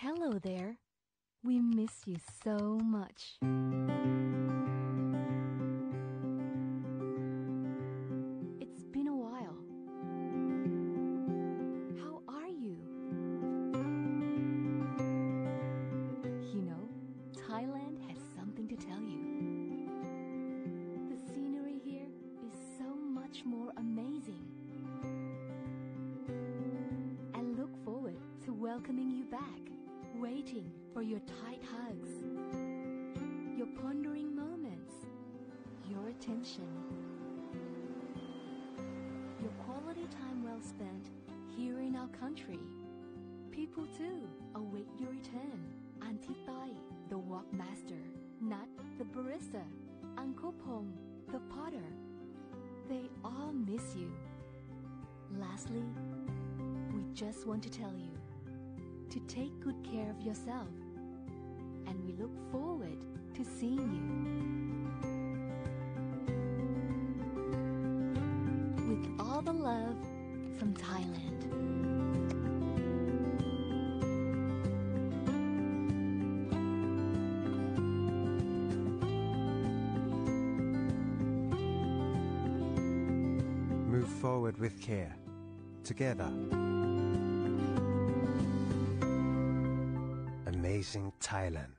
Hello there. We miss you so much. It's been a while. How are you? You know, Thailand has something to tell you. The scenery here is so much more amazing. I look forward to welcoming you back. Waiting for your tight hugs, your pondering moments, your attention, your quality time well spent here in our country. People too await your return. Auntie Tai, the walk master, Nat, the barista, Uncle Pong, the potter, they all miss you. Lastly, we just want to tell you to take good care of yourself, and we look forward to seeing you. With all the love from Thailand. Move forward with care, together. Amazing Thailand.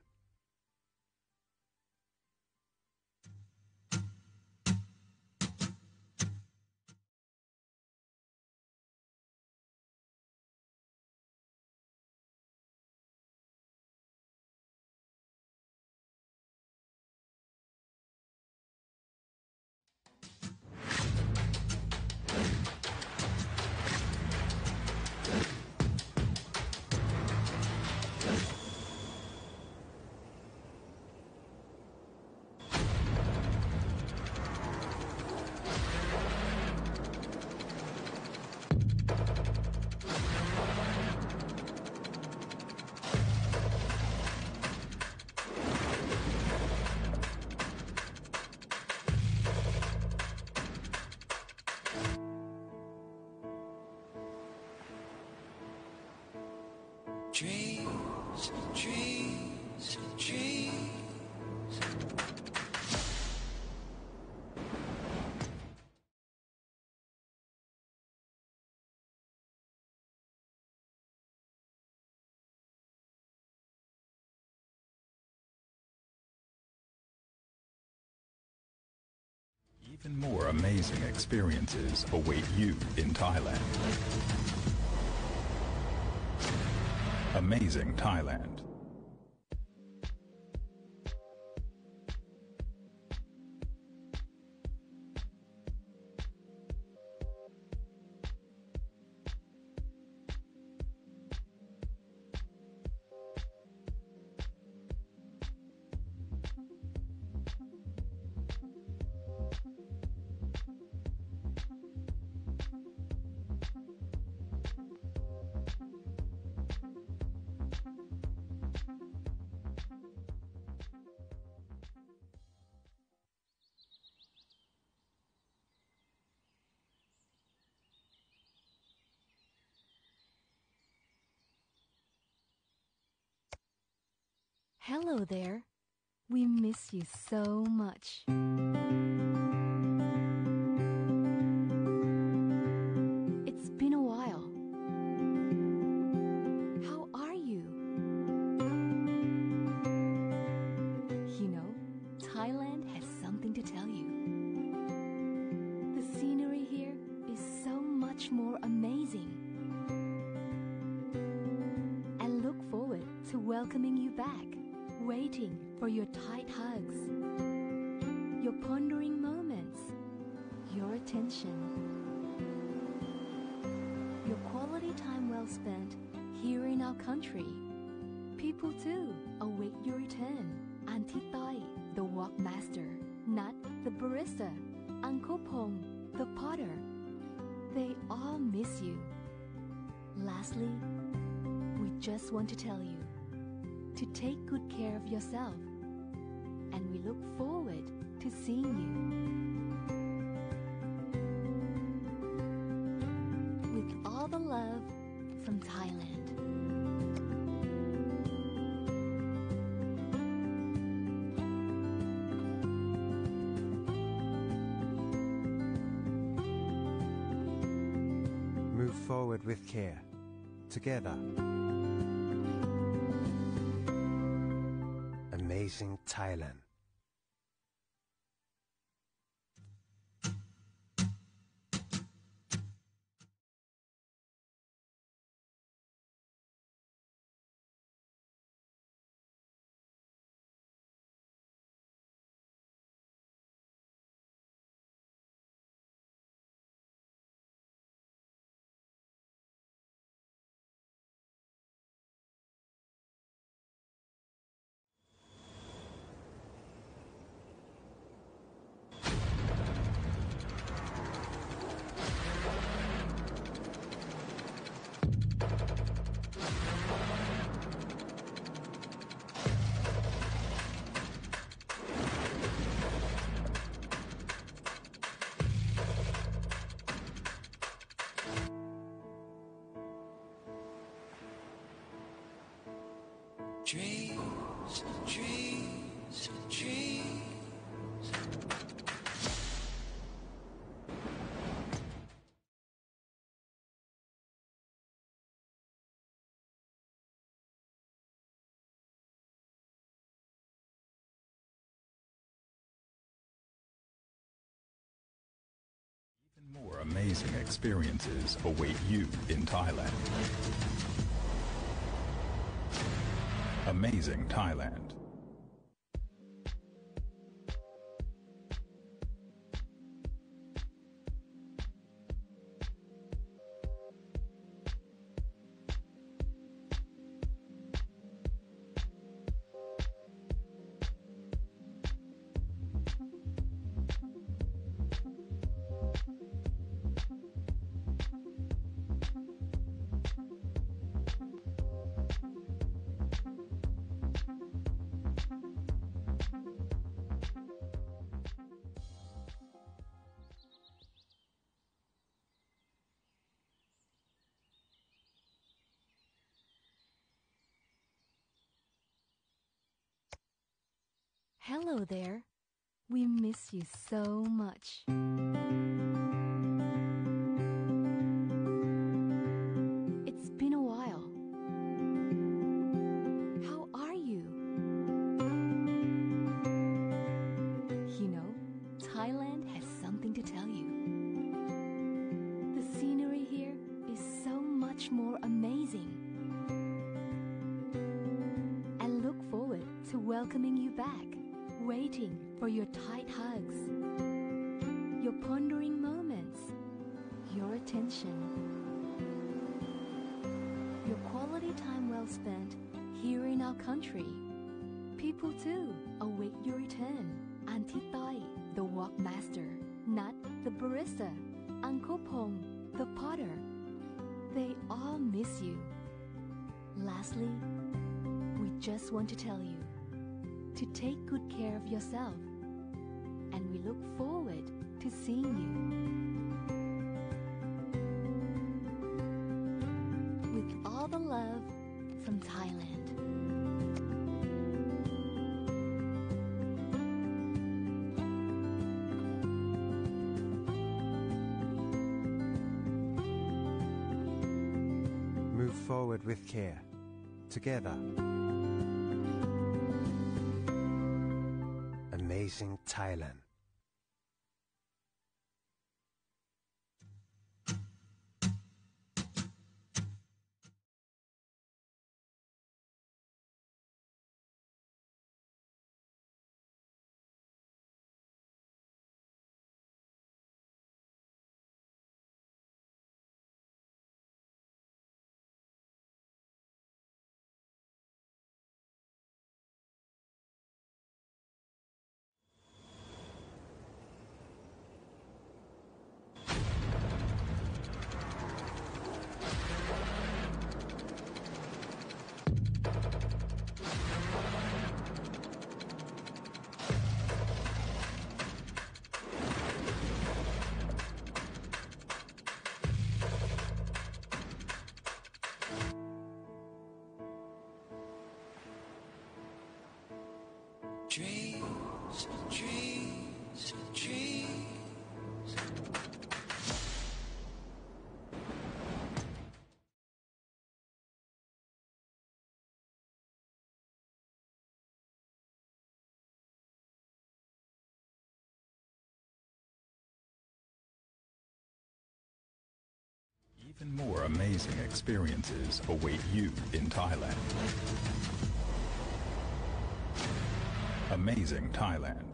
Even more amazing experiences await you in Thailand. Amazing Thailand. Hello there. We miss you so much. It's been a while. How are you? You know, Thailand has something to tell you. The scenery here is so much more amazing. I look forward to welcoming you back. Waiting for your tight hugs, your pondering moments, your attention, your quality time well spent here in our country. People too await your return. Auntie Tai, the walk master, Nat, the barista, Uncle Pong, the potter, they all miss you. Lastly, we just want to tell you to take good care of yourself, and we look forward to seeing you. With all the love from Thailand. forward with care, together. Amazing Thailand. Dreams, dreams, dreams. Even more amazing experiences await you in Thailand. Amazing Thailand. Hello there. We miss you so much. It's been a while. How are you? You know, Thailand has something to tell you. The scenery here is so much more amazing. I look forward to welcoming you back. Waiting for your tight hugs, your pondering moments, your attention, your quality time well spent here in our country. People too await your return. Auntie Thai, the walk master, Nat, the barista, Uncle Pong, the potter, they all miss you. Lastly, we just want to tell you to take good care of yourself, and we look forward to seeing you. With all the love from Thailand. Move forward with care, together. Amazing Thailand. Even more amazing experiences await you in Thailand. Amazing Thailand.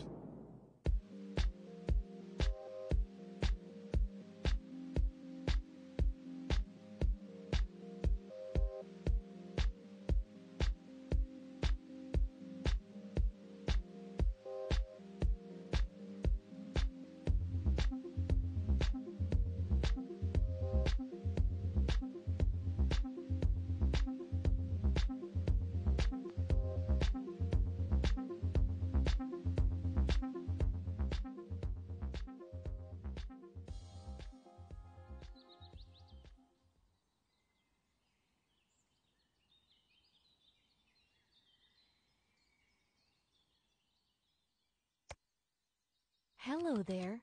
Hello there.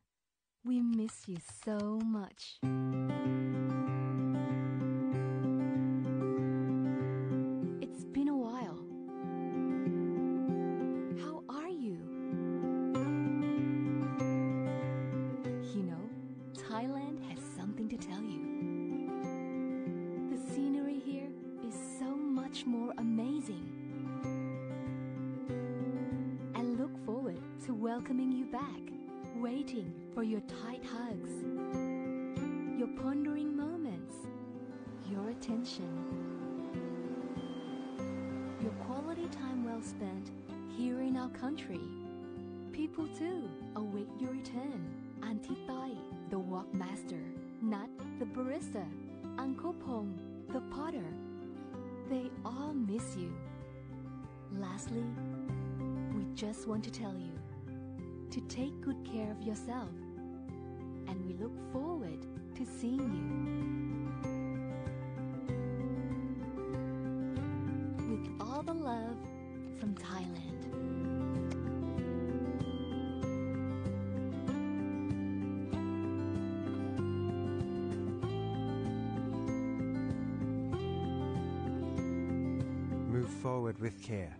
We miss you so much. It's been a while. How are you? You know, Thailand has something to tell you. The scenery here is so much more amazing. I look forward to welcoming you back. Waiting for your tight hugs, your pondering moments, your attention, your quality time well spent here in our country. People too await your return. Auntie Thai, the walk master, Nat, the barista, Uncle Pong, the potter, they all miss you. Lastly, we just want to tell you to take good care of yourself, and we look forward to seeing you. With all the love from Thailand. Move forward with care,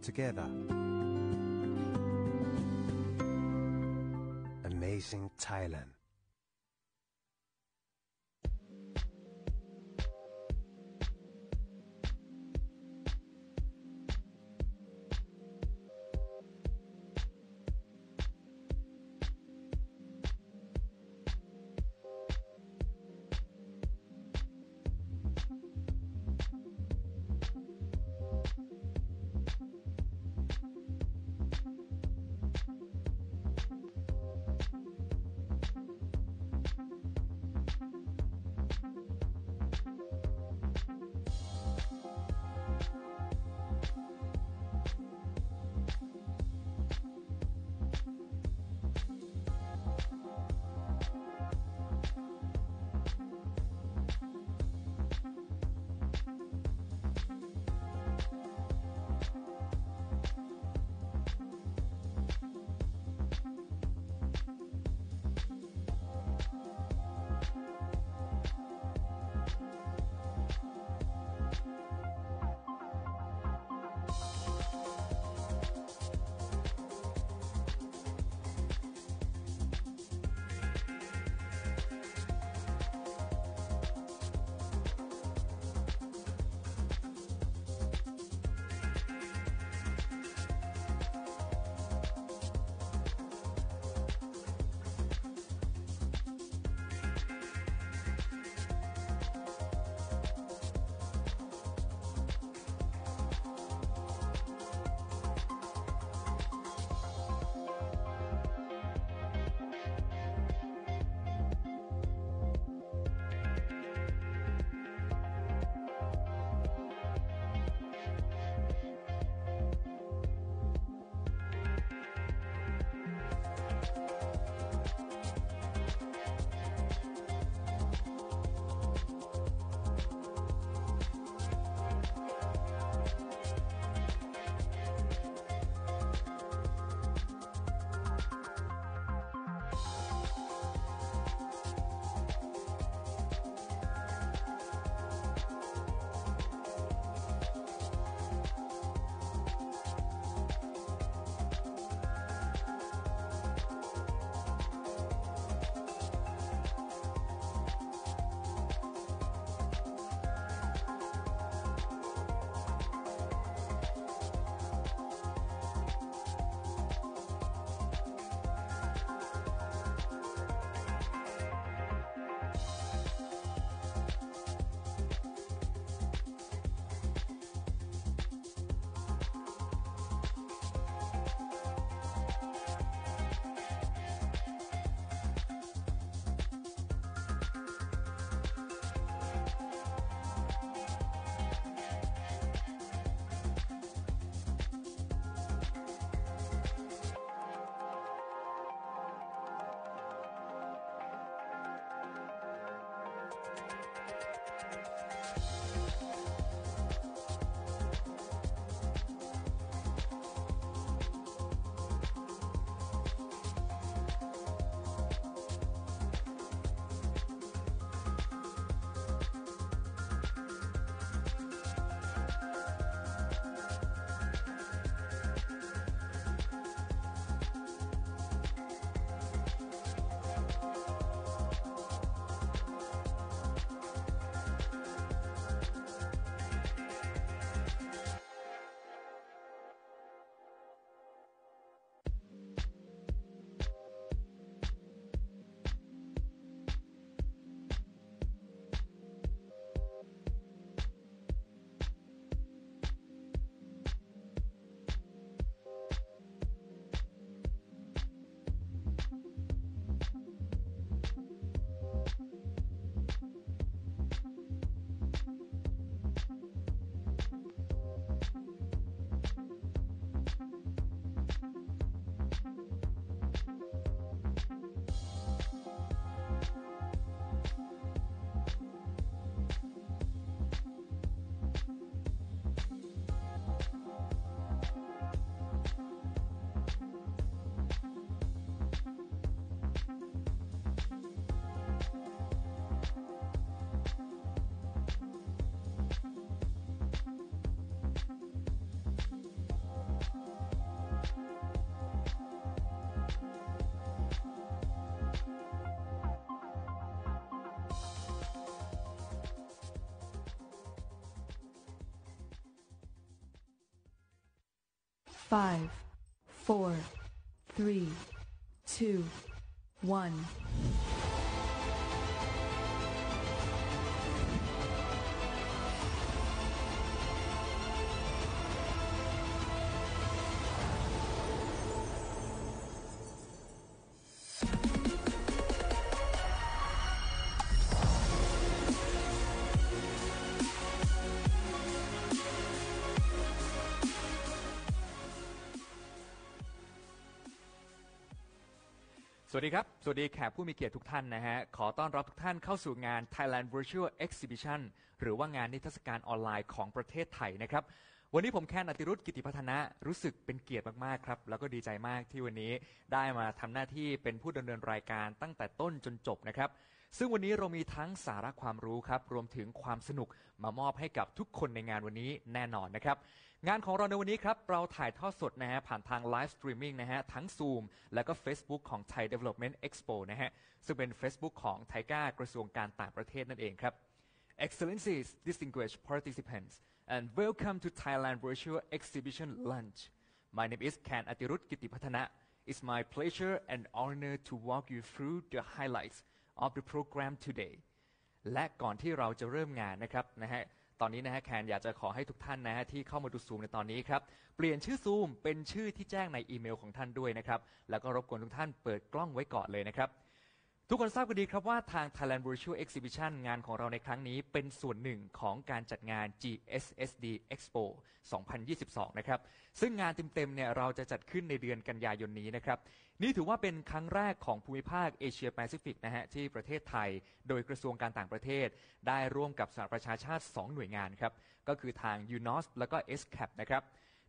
together. Amazing Thailand. 5, 4, 3, 2, 1สวัสดีครับสวัสดีแขกผู้มีเกียรติทุกท่านนะฮะขอต้อนรับทุกท่านเข้าสู่งาน Thailand Virtual Exhibition หรือว่างานนิทรรศการออนไลน์ของประเทศไทยนะครับวันนี้ผมKan Atirut Kittipatanaรู้สึกเป็นเกียรติมากๆครับแล้วก็ดีใจมากที่วันนี้ได้มาทำหน้าที่เป็นผู้ดำเนินรายการตั้งแต่ต้นจนจบนะครับซึ่งวันนี้เรามีทั้งสาระความรู้ครับรวมถึงความสนุกมามอบให้กับทุกคนในงานวันนี้แน่นอนนะครับงานของเราในวันนี้ครับเราถ่ายทอดสดนะฮะผ่านทางไลฟ์สตรีมมิ่งนะฮะทั้ง Zoom และก็ Facebook ของ Thai Development Expo นะฮะซึ่งเป็น Facebook ของไทก้ากระทรวงการต่างประเทศนั่นเองครับ Excellencies, distinguished participants, and welcome to Thailand Virtual Exhibition Lunch. My name is Kan Atirut Kittipatana. It's my pleasure and honor to walk you through the highlights of the program today. และก่อนที่เราจะเริ่มงานนะครับนะฮะตอนนี้นะฮะแคนอยากจะขอให้ทุกท่านนะฮะที่เข้ามาดูซูมในตอนนี้ครับเปลี่ยนชื่อซูมเป็นชื่อที่แจ้งในอีเมลของท่านด้วยนะครับแล้วก็รบกวนทุกท่านเปิดกล้องไว้ก่อนเลยนะครับทุกคนทราบกันดีครับว่าทาง Thailand Virtual Exhibition งานของเราในครั้งนี้เป็นส่วนหนึ่งของการจัดงาน GSSD Expo 2022 นะครับซึ่งงานเต็มๆเนี่ยเราจะจัดขึ้นในเดือนกันยายนนี้นะครับนี่ถือว่าเป็นครั้งแรกของภูมิภาคเอเชียแปซิฟิกนะฮะที่ประเทศไทยโดยกระทรวงการต่างประเทศได้ร่วมกับสหประชาชาติ2หน่วยงานครับก็คือทาง UNOS แล้วก็ ESCAP นะครับ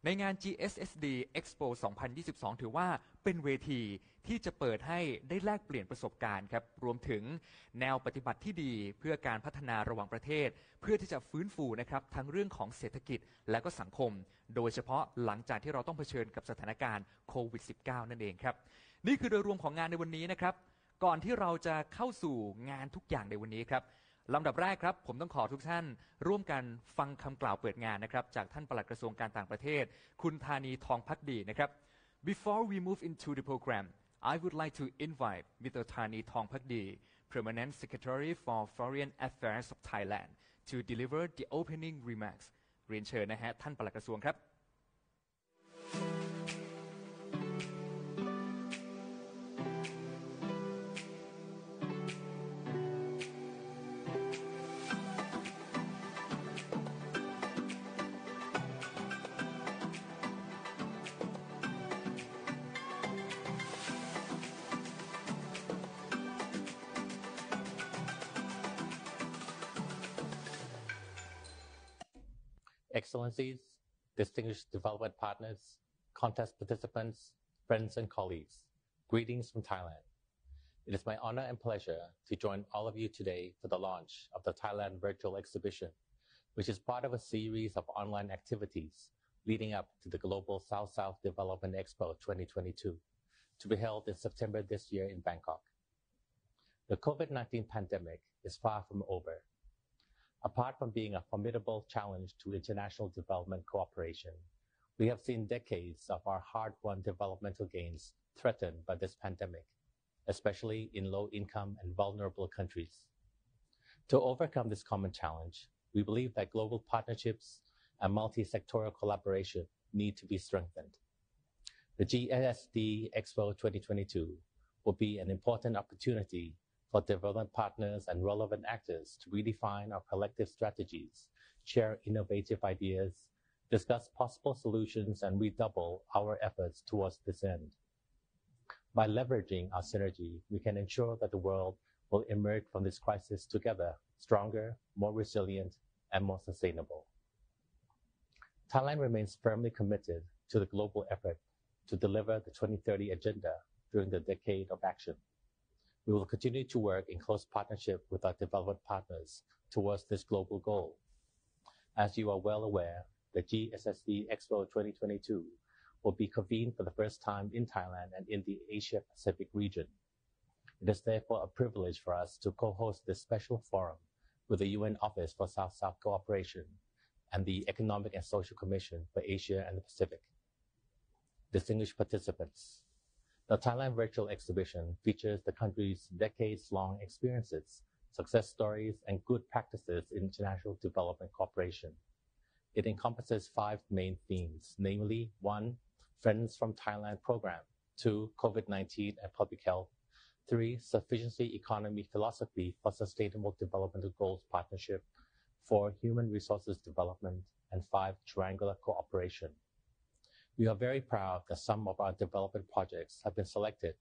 ในงาน GSSD Expo 2022 ถือว่าเป็นเวทีที่จะเปิดให้ได้แลกเปลี่ยนประสบการณ์ครับรวมถึงแนวปฏิบัติที่ดีเพื่อการพัฒนาระหว่างประเทศเพื่อที่จะฟื้นฟูนะครับทั้งเรื่องของเศรษฐกิจและก็สังคมโดยเฉพาะหลังจากที่เราต้องเผชิญกับสถานการณ์โควิด -19 นั่นเองครับนี่คือโดยรวมของงานในวันนี้นะครับก่อนที่เราจะเข้าสู่งานทุกอย่างในวันนี้ครับลำดับแรกครับผมต้องขอทุกท่านร่วมกันฟังคำกล่าวเปิดงานนะครับจากท่านปลัดกระทรวงการต่างประเทศคุณThani Thongphakdeeนะครับ Before we move into the program I would like to invite Mr. Thani Thongphakdee Permanent Secretary for Foreign Affairs of Thailand to deliver the opening remarks เรียนเชิญนะฮะท่านปลัดกระทรวงครับExcellencies, distinguished development partners, contest participants, friends and colleagues, greetings from Thailand. It is my honor and pleasure to join all of you today for the launch of the Thailand Virtual Exhibition, which is part of a series of online activities leading up to the Global South-South Development Expo 2022, to be held in September this year in Bangkok. The COVID-19 pandemic is far from over.Apart from being a formidable challenge to international development cooperation, we have seen decades of our hard-won developmental gains threatened by this pandemic, especially in low-income and vulnerable countries. To overcome this common challenge, we believe that global partnerships and multi-sectoral collaboration need to be strengthened. The GSSD Expo 2022 will be an important opportunity for development partners and relevant actors to redefine our collective strategies, share innovative ideas, discuss possible solutions, and redouble our efforts towards this end. By leveraging our synergy, we can ensure that the world will emerge from this crisis together, stronger, more resilient, and more sustainable. Thailand remains firmly committed to the global effort to deliver the 2030 Agenda during the decade of action.We will continue to work in close partnership with our development partners towards this global goal. As you are well aware, the GSSD Expo 2022 will be convened for the first time in Thailand and in the Asia-Pacific region. It is therefore a privilege for us to co-host this special forum with the UN Office for South-South Cooperation and the Economic and Social Commission for Asia and the Pacific. distinguished participants. The Thailand Virtual Exhibition features the country's decades-long experiences, success stories, and good practices in international development cooperation. It encompasses 5 main themes, namely 1. Friends from Thailand program, 2. COVID-19 and public health, 3. Sufficiency economy philosophy for sustainable development goals partnership, 4. Human resources development, and 5. Triangular cooperation. We are very proud that some of our development projects have been selected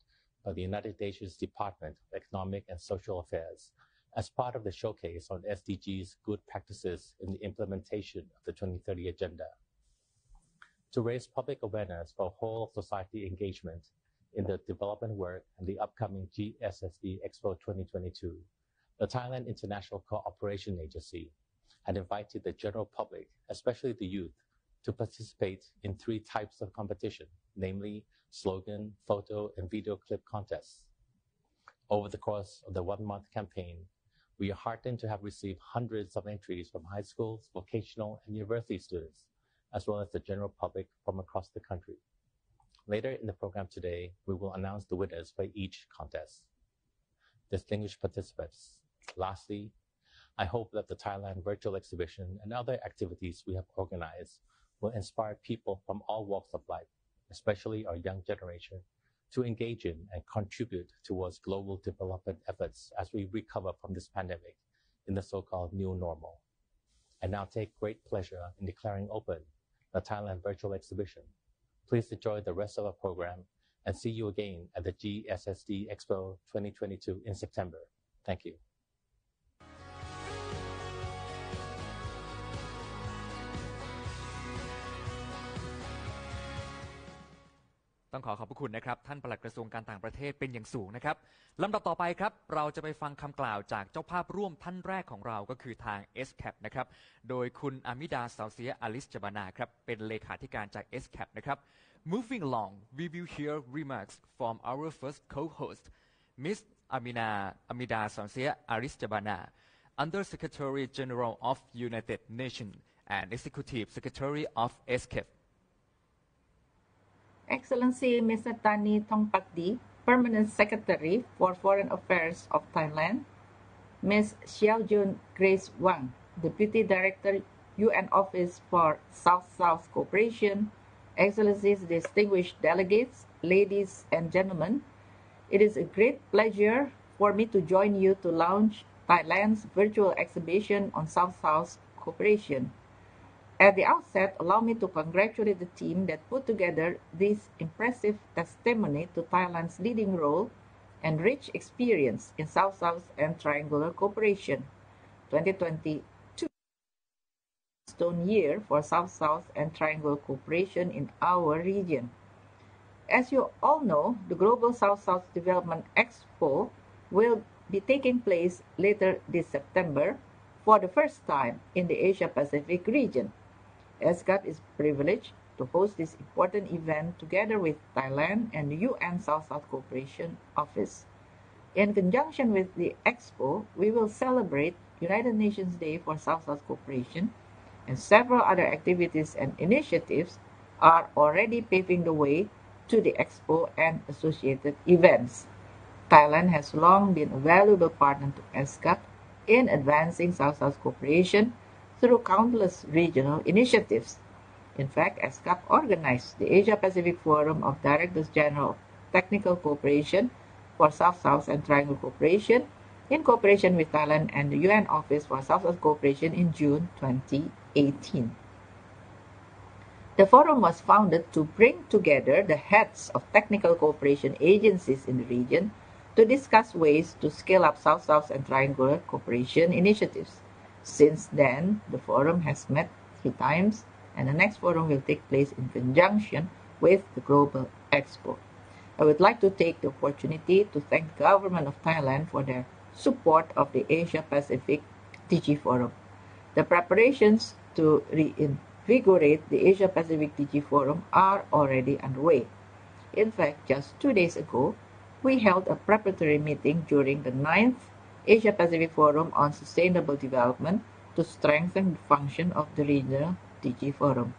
by the United Nations Department of Economic and Social Affairs as part of the showcase on SDGs good practices in the implementation of the 2030 Agenda. To raise public awareness for whole of society engagement in the development work and the upcoming GSSD Expo 2022, the Thailand International Cooperation Agency had invited the general public, especially the youth, to participate in 3 types of competition, namely slogan, photo, and video clip contests. Over the course of the 1-month campaign, we are heartened to have received hundreds of entries from high schools, vocational, and university students, as well as the general public from across the country. Later in the program today, we will announce the winners for each contest. Distinguished participants, lastly, I hope that the Thailand Virtual Exhibition and other activities we have organized will inspire people from all walks of life, especially our young generation, to engage in and contribute towards global development efforts as we recover from this pandemic in the so-called new normal. I now take great pleasure in declaring open the Thailand Virtual Exhibition. Please enjoy the rest of our program and see you again at the GSSD Expo 2022 in September. Thank you.ต้องขอขอบพระคุณนะครับท่านปลัดกระทรวงการต่างประเทศเป็นอย่างสูงนะครับลำดับต่อไปครับเราจะไปฟังคำกล่าวจากเจ้าภาพร่วมท่านแรกของเราก็คือทาง ESCAP นะครับโดยคุณอามิดาสาวเสียอลิสจบานาครับเป็นเลขาธิการจาก ESCAP นะครับ Moving along we will hear remarks from our first co-host Miss Amina Amida Sansia Aristabana Under Secretary General of United Nations and Executive Secretary of ESCAP Excellency Mr. Thani Thongphakdee, Permanent Secretary for Foreign Affairs of Thailand, Ms. Xiaojun Grace Wang, Deputy Director, UN Office for South-South Cooperation, Excellencies, distinguished delegates, ladies and gentlemen, it is a great pleasure for me to join you to launch Thailand's virtual exhibition on South-South Cooperation. At the outset, allow me to congratulate the team that put together this impressive testimony to Thailand's leading role and rich experience in South-South and Triangular Cooperation. 2022 stone year for South-South and Triangular Cooperation in our region. As you all know, the Global South-South Development Expo will be taking place later this September for the first time in the Asia-Pacific region. ESCAP is privileged to host this important event together with Thailand and the UN South-South Cooperation Office. In conjunction with the Expo, we will celebrate United Nations Day for South-South Cooperation, and several other activities and initiatives are already paving the way to the Expo and associated events. Thailand has long been a valuable partner to ESCAP in advancing South-South Cooperation through countless regional initiatives. In fact, ESCAP organized the Asia-Pacific Forum of Directors General of Technical Cooperation for South-South and Triangle Cooperation in cooperation with Thailand and the UN Office for South-South Cooperation in June 2018. The forum was founded to bring together the heads of technical cooperation agencies in the region to discuss ways to scale up South-South and Triangular Cooperation initiatives. Since then, the forum has met 3 times, and the next forum will take place in conjunction with the Global Expo. I would like to take the opportunity to thank the Government of Thailand for their support of the Asia-Pacific DG Forum. The preparations to reinvigorate the Asia-Pacific DG Forum are already underway. In fact, just 2 days ago, we held a preparatory meeting during the 9th Asia-Pacific Forum on Sustainable Development to strengthen the function of the regional DG Forum.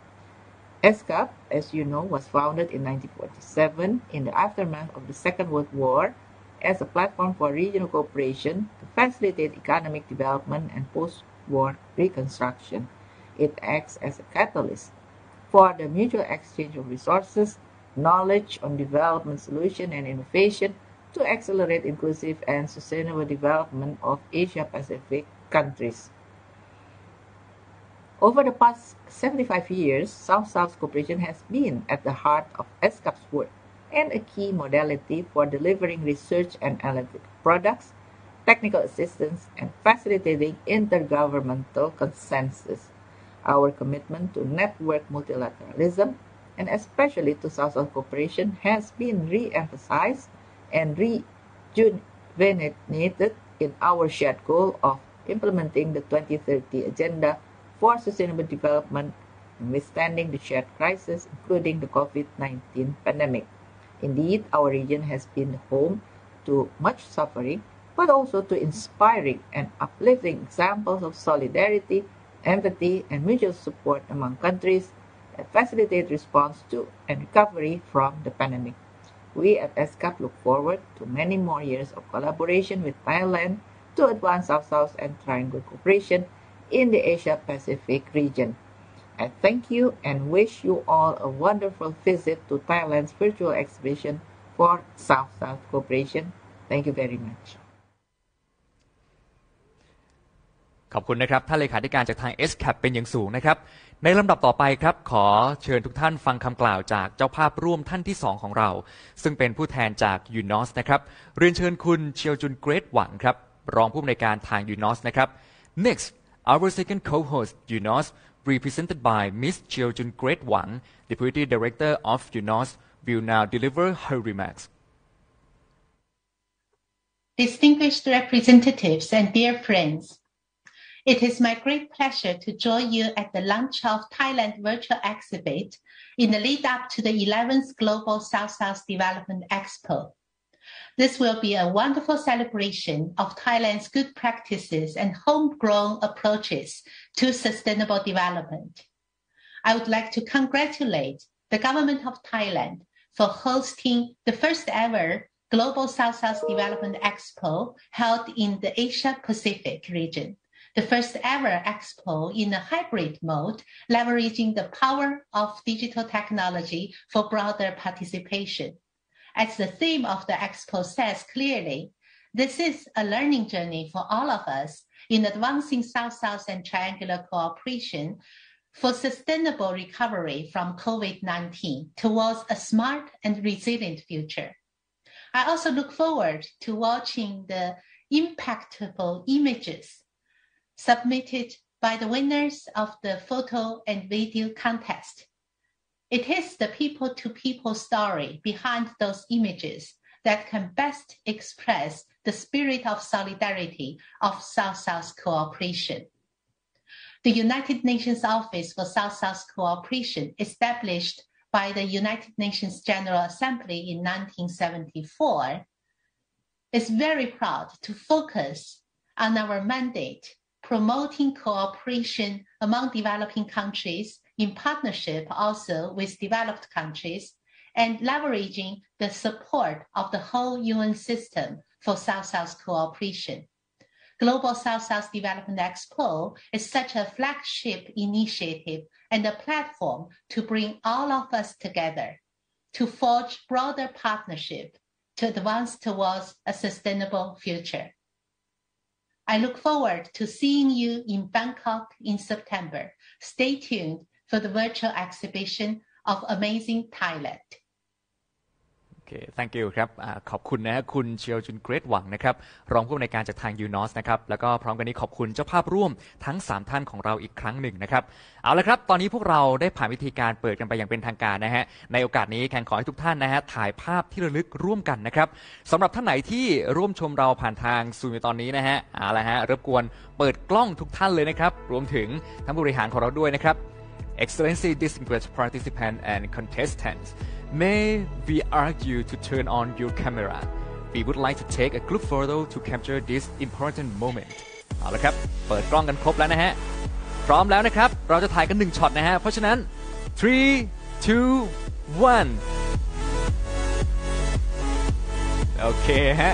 ESCAP, as you know, was founded in 1947 in the aftermath of the Second World War as a platform for regional cooperation to facilitate economic development and post-war reconstruction. It acts as a catalyst for the mutual exchange of resources, knowledge on development solution and innovation to accelerate inclusive and sustainable development of Asia-Pacific countries. Over the past 75 years, South-South cooperation has been at the heart of ESCAP's work and a key modality for delivering research and analytic products, technical assistance, and facilitating intergovernmental consensus. Our commitment to network multilateralism, and especially to South-South cooperation, has been re-emphasized and rejuvenated in our shared goal of implementing the 2030 Agenda for Sustainable Development and withstanding the shared crisis, including the COVID-19 pandemic. Indeed, our region has been home to much suffering, but also to inspiring and uplifting examples of solidarity, empathy, and mutual support among countries that facilitate response to and recovery from the pandemic. We at ESCAP look forward to many more years of collaboration with Thailand to advance South-South and Triangle cooperation in the Asia-Pacific region. I thank you and wish you all a wonderful visit to Thailand's virtual exhibition for South-South cooperation. Thank you very much. ขอบคุณนะครับท่านเลขาธิการจากทาง ESCAP เป็นอย่างสูงนะครับในลำดับต่อไปครับขอเชิญทุกท่านฟังคำกล่าวจากเจ้าภาพร่วมท่านที่2ของเราซึ่งเป็นผู้แทนจาก UNOS นะครับเรียนเชิญคุณ Cheoljun Grace Wang ครับรองผู้อำนวยการทาง UNOS นะครับ Next our second co-host UNOS represented by Ms. Cheoljun Grace Wang Deputy Director of UNOS will now deliver her remarks. Distinguished representatives and dear friends, it is my great pleasure to join you at the launch of Thailand Virtual Exhibit in the lead up to the 11th Global South-South Development Expo. This will be a wonderful celebration of Thailand's good practices and homegrown approaches to sustainable development. I would like to congratulate the government of Thailand for hosting the first ever Global South-South Development Expo held in the Asia-Pacific region. The first ever expo in a hybrid mode, leveraging the power of digital technology for broader participation. As the theme of the expo says clearly, this is a learning journey for all of us in advancing South-South and triangular cooperation for sustainable recovery from COVID-19 towards a smart and resilient future. I also look forward to watching the impactful images submitted by the winners of the photo and video contest. It is the people-to-people story behind those images that can best express the spirit of solidarity of South-South cooperation. The United Nations Office for South-South Cooperation, established by the United Nations General Assembly in 1974, is very proud to focus on our mandate promoting cooperation among developing countries in partnership also with developed countries and leveraging the support of the whole UN system for South-South cooperation. Global South-South Development Expo is such a flagship initiative and a platform to bring all of us together to forge broader partnership to advance towards a sustainable future. I look forward to seeing you in Bangkok in September. Stay tuned for the virtual exhibition of Amazing Thailand. Okay, thank you ครับขอบคุณนะคุณเชียวจุนเกรดหวังนะครับรองผู้อำนวยการจากทาง UNOS นะครับแล้วก็พร้อมกันนี้ขอบคุณเจ้าภาพร่วมทั้ง3ท่านของเราอีกครั้งหนึ่งนะครับเอาละครับตอนนี้พวกเราได้ผ่านวิธีการเปิดกันไปอย่างเป็นทางการนะฮะในโอกาสนี้แขกขอให้ทุกท่านนะฮะถ่ายภาพที่ระลึกร่วมกันนะครับสำหรับท่านไหนที่ร่วมชมเราผ่านทางซูมในตอนนี้นะฮะเอาละฮะรบกวนเปิดกล้องทุกท่านเลยนะครับรวมถึงท่านผู้บริหารของเราด้วยนะครับ Excellency, distinguished participants and contestants. May we ask you to turn on your camera. We would like to take a group photo to capture this important moment. เอาละครับเปิดกล้องกันครบแล้วนะฮะ พร้อมแล้วนะครับเราจะถ่ายกัน1ช็อตนะฮะเพราะฉะนั้น 3, 2, 1 โอเคฮะ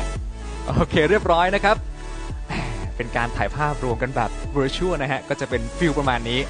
โอเคเรียบร้อยนะครับเป็นการถ่ายภาพรวมกันแบบ virtual นะฮะก็จะเป็นฟิลประมาณนี้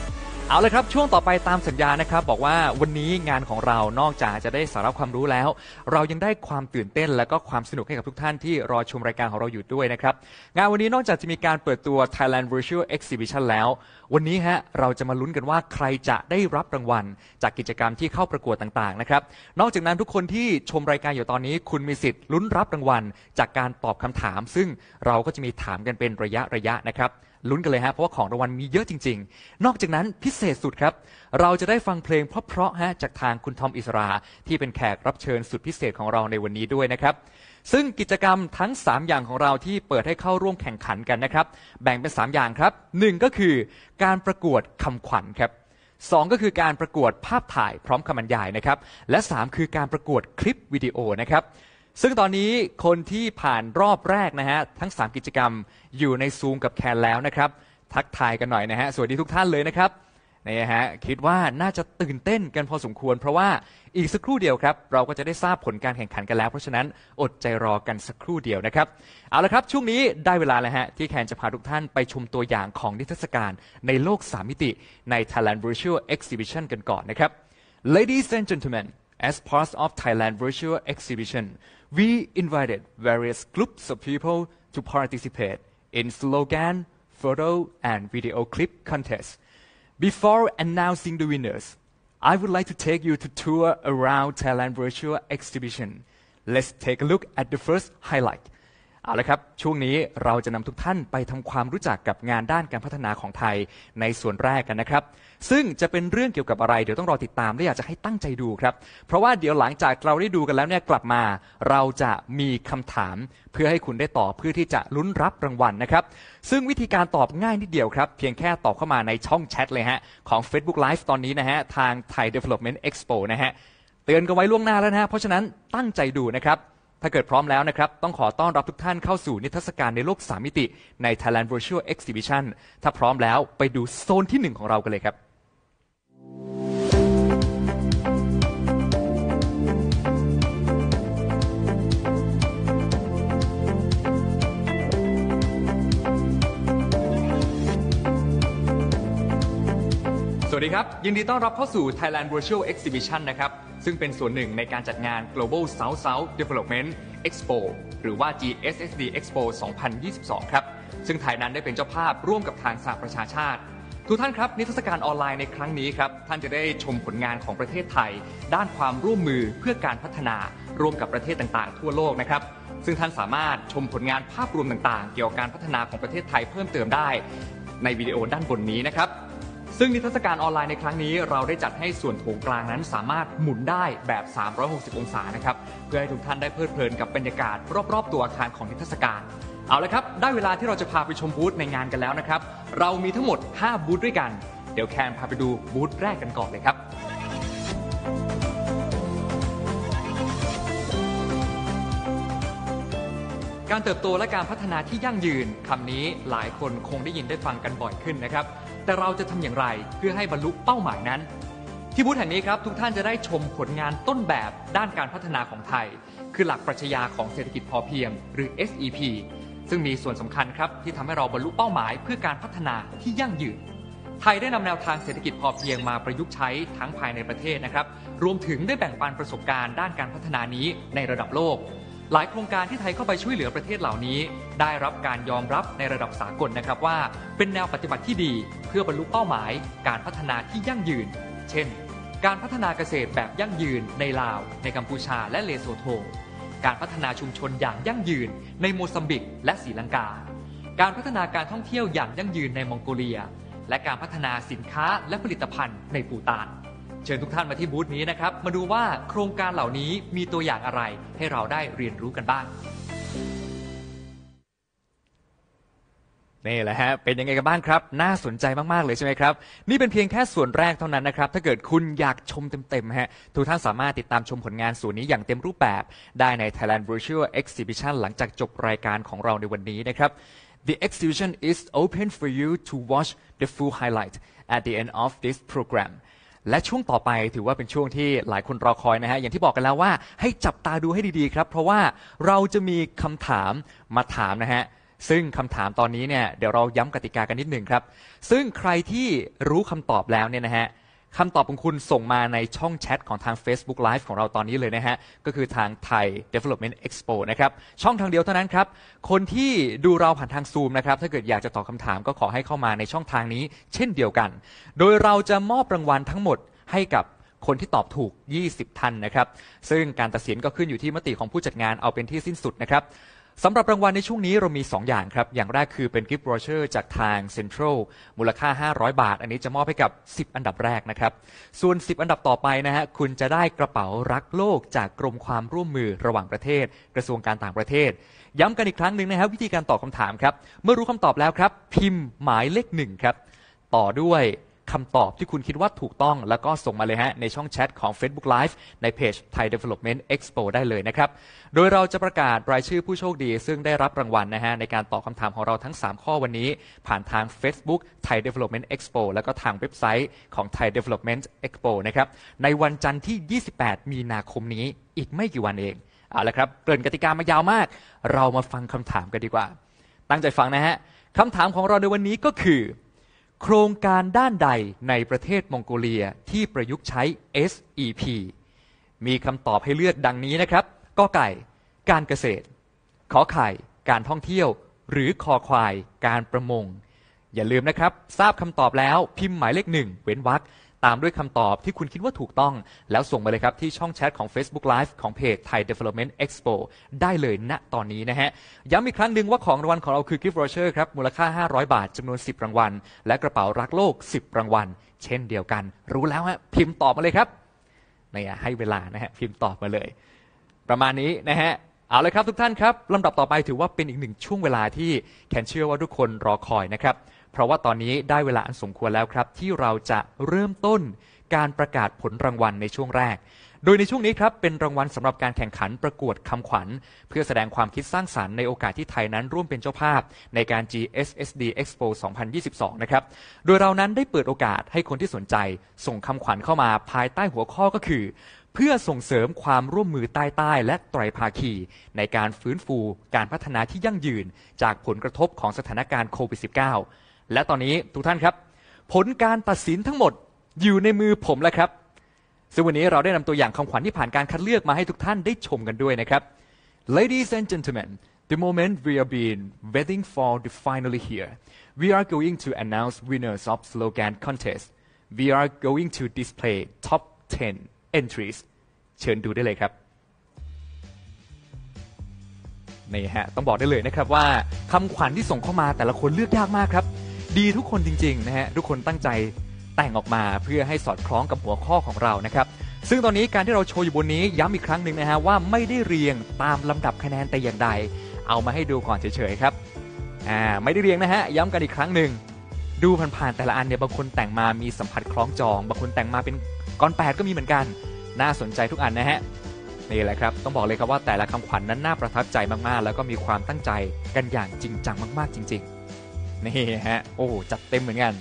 เอาเลยครับช่วงต่อไปตามสัญญานะครับบอกว่าวันนี้งานของเรานอกจากจะได้สาระความรู้แล้วเรายังได้ความตื่นเต้นและก็ความสนุกให้กับทุกท่านที่รอชมรายการของเราอยู่ด้วยนะครับงานวันนี้นอกจากจะมีการเปิดตัว Thailand Virtual Exhibition แล้ววันนี้ฮะเราจะมาลุ้นกันว่าใครจะได้รับรางวัลจากกิจกรรมที่เข้าประกวดต่างๆนะครับนอกจากนั้นทุกคนที่ชมรายการอยู่ตอนนี้คุณมีสิทธิ์ลุ้นรับรางวัลจากการตอบคำถามซึ่งเราก็จะมีถามกันเป็นระยะนะครับลุ้นกันเลยฮะเพราะว่าของรางวัลมีเยอะจริงๆนอกจากนั้นพิเศษสุดครับเราจะได้ฟังเพลงเพราะฮะจากทางคุณทอมอิสราที่เป็นแขกรับเชิญสุดพิเศษของเราในวันนี้ด้วยนะครับซึ่งกิจกรรมทั้ง3อย่างของเราที่เปิดให้เข้าร่วมแข่งขันกันนะครับแบ่งเป็น3อย่างครับ1ก็คือการประกวดคำขวัญครับ2ก็คือการประกวดภาพถ่ายพร้อมคำบรรยายนะครับและ3คือการประกวดคลิปวิดีโอนะครับซึ่งตอนนี้คนที่ผ่านรอบแรกนะฮะทั้ง3กิจกรรมอยู่ในซูมกับแคนแล้วนะครับทักทายกันหน่อยนะฮะสวัสดีทุกท่านเลยนะครับนี่ฮะคิดว่าน่าจะตื่นเต้นกันพอสมควรเพราะว่าอีกสักครู่เดียวครับเราก็จะได้ทราบผลการแข่งขันกันแล้วเพราะฉะนั้นอดใจรอกันสักครู่เดียวนะครับเอาละครับช่วงนี้ได้เวลาแล้วฮะที่แคนจะพาทุกท่านไปชมตัวอย่างของนิทรรศการในโลก3มิติใน Thailand Virtual Exhibition กันก่อนนะครับ Ladies and gentlemen as part of Thailand Virtual Exhibition we invited various groups of people to participate in slogan, photo, and video clip contests. Before announcing the winners, I would like to take you to tour around Thailand Virtual Exhibition. Let's take a look at the first highlight. เอาละครับช่วงนี้เราจะนำทุกท่านไปทำความรู้จักกับงานด้านการพัฒนาของไทยในส่วนแรกกันนะครับซึ่งจะเป็นเรื่องเกี่ยวกับอะไรเดี๋ยวต้องรอติดตามและอยากจะให้ตั้งใจดูครับเพราะว่าเดี๋ยวหลังจากเราได้ดูกันแล้วเนี่ยกลับมาเราจะมีคำถามเพื่อให้คุณได้ตอบเพื่อที่จะลุ้นรับรางวัลนะครับซึ่งวิธีการตอบง่ายนิดเดียวครับเพียงแค่ตอบเข้ามาในช่องแชทเลยฮะของ Facebook Live ตอนนี้นะฮะทาง Thai Development Expo นะฮะเตือนกันไว้ล่วงหน้าแล้วนะฮะเพราะฉะนั้นตั้งใจดูนะครับถ้าเกิดพร้อมแล้วนะครับต้องขอต้อนรับทุกท่านเข้าสู่นิทรรศการในโลก3มิติใน Thailand Virtual Exhibition ถ้าพร้อมแล้วไปดูโซนที่1ของเรากันเลยครับสวัสดีครับยินดีต้อนรับเข้าสู่ Thailand Virtual Exhibition นะครับซึ่งเป็นส่วนหนึ่งในการจัดงาน Global South Development Expo หรือว่า GSSD Expo 2022 ครับซึ่งไทยนั้นได้เป็นเจ้าภาพร่วมกับทางสหประชาชาติทุกท่านครับนิทรรศการออนไลน์ในครั้งนี้ครับท่านจะได้ชมผลงานของประเทศไทยด้านความร่วมมือเพื่อการพัฒนาร่วมกับประเทศต่างๆทั่วโลกนะครับซึ่งท่านสามารถชมผลงานภาพรวมต่างๆเกี่ยวกับการพัฒนาของประเทศไทยเพิ่มเติมได้ในวิดีโอด้านบนนี้นะครับซึ่งนิทรรศการออนไลน์ในครั้งนี้เราได้จัดให้ส่วนโถงกลางนั้นสามารถหมุนได้แบบ360องศานะครับเพื่อให้ทุกท่านได้เพลิดเพลินกับบรรยากาศรอบๆตัวอาคารของนิทรรศการเอาละครับได้เวลาที่เราจะพาไปชมบูธในงานกันแล้วนะครับเรามีทั้งหมด5บูธด้วยกันเดี๋ยวแคนพาไปดูบูธแรกกันก่อนเลยครับการเติบโตและการพัฒนาที่ยั่งยืนคำนี้หลายคนคงได้ยินได้ฟังกันบ่อยขึ้นนะครับแต่เราจะทำอย่างไรเพื่อให้บรรลุเป้าหมายนั้นที่บูธแห่งนี้ครับทุกท่านจะได้ชมผลงานต้นแบบด้านการพัฒนาของไทยคือหลักปรัชญาของเศรษฐกิจพอเพียงหรือ SEP ซึ่งมีส่วนสำคัญครับที่ทำให้เราบรรลุเป้าหมายเพื่อการพัฒนาที่ยั่งยืนไทยได้นำแนวทางเศรษฐกิจพอเพียงมาประยุกต์ใช้ทั้งภายในประเทศนะครับรวมถึงได้แบ่งปันประสบการณ์ด้านการพัฒนานี้ในระดับโลกหลายโครงการที่ไทยเข้าไปช่วยเหลือประเทศเหล่านี้ได้รับการยอมรับในระดับสากลนะครับว่าเป็นแนวปฏิบัติที่ดีเพื่อบรรลุเป้าหมายการพัฒนาที่ยั่งยืนเช่นการพัฒนาเกษตรแบบยั่งยืนในลาวในกัมพูชาและเลโซโธการพัฒนาชุมชนอย่างยั่งยืนในโมซัมบิกและศรีลังกาการพัฒนาการท่องเที่ยวอย่างยั่งยืนในมองโกเลียและการพัฒนาสินค้าและผลิตภัณฑ์ในปูตานเชิญทุกท่านมาที่บูธนี้นะครับมาดูว่าโครงการเหล่านี้มีตัวอย่างอะไรให้เราได้เรียนรู้กันบ้างนี่แหละฮะเป็นยังไงกันบ้างครับน่าสนใจมากๆเลยใช่ไหมครับนี่เป็นเพียงแค่ส่วนแรกเท่านั้นนะครับถ้าเกิดคุณอยากชมเต็มๆฮะทุกท่านสามารถติดตามชมผลงานส่วนนี้อย่างเต็มรูปแบบได้ใน Thailand Virtual Exhibition หลังจากจบรายการของเราในวันนี้นะครับThe exhibition is open for you to watch the full highlight at the end of this program และช่วงต่อไปถือว่าเป็นช่วงที่หลายคนรอคอยนะฮะอย่างที่บอกกันแล้วว่าให้จับตาดูให้ดีๆครับเพราะว่าเราจะมีคำถามมาถามนะฮะซึ่งคำถามตอนนี้เนี่ยเดี๋ยวเราย้ำกติกากันนิดหนึ่งครับซึ่งใครที่รู้คำตอบแล้วเนี่ยนะฮะคำตอบของคุณส่งมาในช่องแชทของทาง Facebook Live ของเราตอนนี้เลยนะฮะก็คือทาง Thai Development Expo นะครับช่องทางเดียวเท่านั้นครับคนที่ดูเราผ่านทาง Zoom นะครับถ้าเกิดอยากจะตอบคำถามก็ขอให้เข้ามาในช่องทางนี้เช่นเดียวกันโดยเราจะมอบรางวัลทั้งหมดให้กับคนที่ตอบถูก20ท่านนะครับซึ่งการตัดสินก็ขึ้นอยู่ที่มติของผู้จัดงานเอาเป็นที่สิ้นสุดนะครับสำหรับรางวัลในช่วงนี้เรามี2อย่างครับอย่างแรกคือเป็นกิฟต์วอเชอร์จากทางเซ็นทรัลมูลค่า500บาทอันนี้จะมอบให้กับ10อันดับแรกนะครับส่วน10อันดับต่อไปนะฮะคุณจะได้กระเป๋ารักโลกจากกรมความร่วมมือระหว่างประเทศกระทรวงการต่างประเทศย้ำกันอีกครั้งหนึ่งนะครับวิธีการตอบคำถามครับเมื่อรู้คำตอบแล้วครับพิมพ์หมายเลข1ครับต่อด้วยคำตอบที่คุณคิดว่าถูกต้องแล้วก็ส่งมาเลยฮะในช่องแชทของ Facebook Live ในเพจ Thai Development Expo ได้เลยนะครับโดยเราจะประกาศรายชื่อผู้โชคดีซึ่งได้รับรางวัลนะฮะในการตอบคำถามของเราทั้ง3ข้อวันนี้ผ่านทาง Facebook Thai Development Expo แล้วก็ทางเว็บไซต์ของ Thai Development Expo นะครับในวันจันทร์ที่28มีนาคมนี้อีกไม่กี่วันเองเอาละครับเกริ่นกติกามายาวมากเรามาฟังคำถามกันดีกว่าตั้งใจฟังนะฮะคำถามของเราในวันนี้ก็คือโครงการด้านใดในประเทศมองโกเลียที่ประยุกต์ใช้ SEP มีคำตอบให้เลือกดังนี้นะครับกไก่การเกษตรขไข่การท่องเที่ยวหรือคอควายการประมงอย่าลืมนะครับทราบคำตอบแล้วพิมพ์หมายเลข1เว้นวรรคตามด้วยคำตอบที่คุณคิดว่าถูกต้องแล้วส่งมาเลยครับที่ช่องแชทของ Facebook Live ของเพจ Thai Development Expo ได้เลยณตอนนี้นะฮะย้ำอีกครั้งหนึ่งว่าของรางวัลของเราคือ Gift Voucher ครับมูลค่า500บาทจำนวน10รางวัลและกระเป๋ารักโลก10รางวัลเช่นเดียวกันรู้แล้วฮะพิมพ์ตอบมาเลยครับเนี่ยให้เวลานะฮะพิมพ์ตอบมาเลยประมาณนี้นะฮะเอาเลยครับทุกท่านครับลำดับต่อไปถือว่าเป็นอีกหนึ่งช่วงเวลาที่แคนเชื่อว่าทุกคนรอคอยนะครับเพราะว่าตอนนี้ได้เวลาอันสมควรแล้วครับที่เราจะเริ่มต้นการประกาศผลรางวัลในช่วงแรกโดยในช่วงนี้ครับเป็นรางวัลสำหรับการแข่งขันประกวดคำขวัญเพื่อแสดงความคิดสร้างสรรค์ในโอกาสที่ไทยนั้นร่วมเป็นเจ้าภาพในการ GSSD Expo 2022 นะครับโดยเรานั้นได้เปิดโอกาสให้คนที่สนใจส่งคำขวัญเข้ามาภายใต้หัวข้อก็คือเพื่อส่งเสริมความร่วมมือใต้และไตรภาคีในการฟื้นฟูการพัฒนาที่ยั่งยืนจากผลกระทบของสถานการณ์โควิด -19 และตอนนี้ทุกท่านครับผลการตัดสินทั้งหมดอยู่ในมือผมแล้วครับซึ่งวันนี้เราได้นำตัวอย่างคำขวัญที่ผ่านการคัดเลือกมาให้ทุกท่านได้ชมกันด้วยนะครับ Ladies and gentlemen, the moment we have been waiting for is finally here. We are going to announce winners of slogan contest. We are going to display top 10 entries. เชิญดูได้เลยครับนี่ฮะต้องบอกได้เลยนะครับว่าคำขวัญที่ส่งเข้ามาแต่ละคนเลือกยากมากครับดีทุกคนจริงๆนะฮะทุกคนตั้งใจแต่งออกมาเพื่อให้สอดคล้องกับหัวข้อของเรานะครับซึ่งตอนนี้การที่เราโชว์อยู่บนนี้ย้ำอีกครั้งหนึ่งนะฮะว่าไม่ได้เรียงตามลำดับคะแนนแต่อย่างใดเอามาให้ดูก่อนเฉยๆครับไม่ได้เรียงนะฮะย้ำกันอีกครั้งหนึ่งดูผ่านๆแต่ละอันเนี่ยบางคนแต่งมามีสัมผัสคล้องจองบางคนแต่งมาเป็นกรอน8ก็มีเหมือนกันน่าสนใจทุกอันนะฮะนี่แหละครับต้องบอกเลยครับว่าแต่ละคำขวัญนั้นน่าประทับใจมากๆแล้วก็มีความตั้งใจกันอย่างจริงจังมากๆจริงๆนี่ฮะโอ้จัดเต็มเหมือนกัน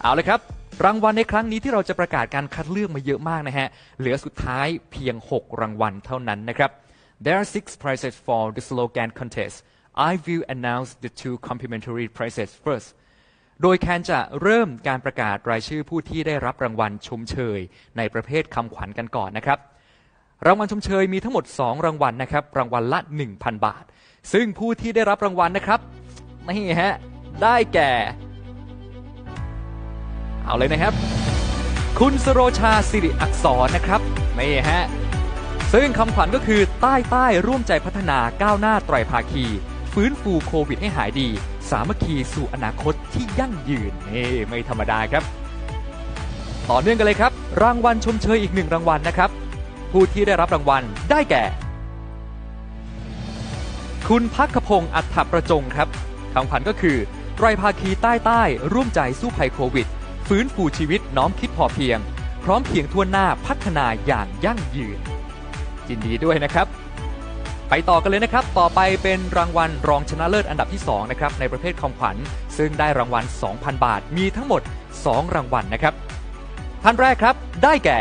เอาเลยครับรางวัลในครั้งนี้ที่เราจะประกาศการคัดเลือกมาเยอะมากนะฮะเหลือสุดท้ายเพียง6รางวัลเท่านั้นนะครับ There are 6 prizes for the slogan contest. I will announce the 2 complimentary prizes first. โดยแคนจะเริ่มการประกาศรายชื่อผู้ที่ได้รับรางวัลชมเชยในประเภทคำขวัญกันก่อนนะครับรางวัลชมเชยมีทั้งหมด2รางวัลนะครับรางวัลละ 1,000 บาทซึ่งผู้ที่ได้รับรางวัลนะครับนี่ฮะได้แก่เอาเลยนะครับคุณสโรชาสิริอักษรนะครับนี่ฮะซึ่งคำขวัญก็คือใต้ร่วมใจพัฒนาก้าวหน้าไตรภาคีฟื้นฟูโควิดให้หายดีสามัคคีสู่อนาคตที่ยั่งยืนนี่ไม่ธรรมดาครับต่อเนื่องกันเลยครับรางวัลชมเชยอีก1รางวัลนะครับผู้ที่ได้รับรางวัลได้แก่คุณภัคพงษ์อัฏฐประจงครับคำขวัญก็คือไตรภาคีใต้ร่วมใจสู้ภัยโควิดฟื้นฟูชีวิตน้อมคิดพอเพียงพร้อมเพียงทั่วหน้าพัฒนาอย่างยั่งยืนยินดีด้วยนะครับไปต่อกันเลยนะครับต่อไปเป็นรางวัลรองชนะเลิศอันดับที่2นะครับในประเภทคำขวัญซึ่งได้รางวัล 2,000 บาทมีทั้งหมด 2 รางวัล นะครับท่านแรกครับได้แก่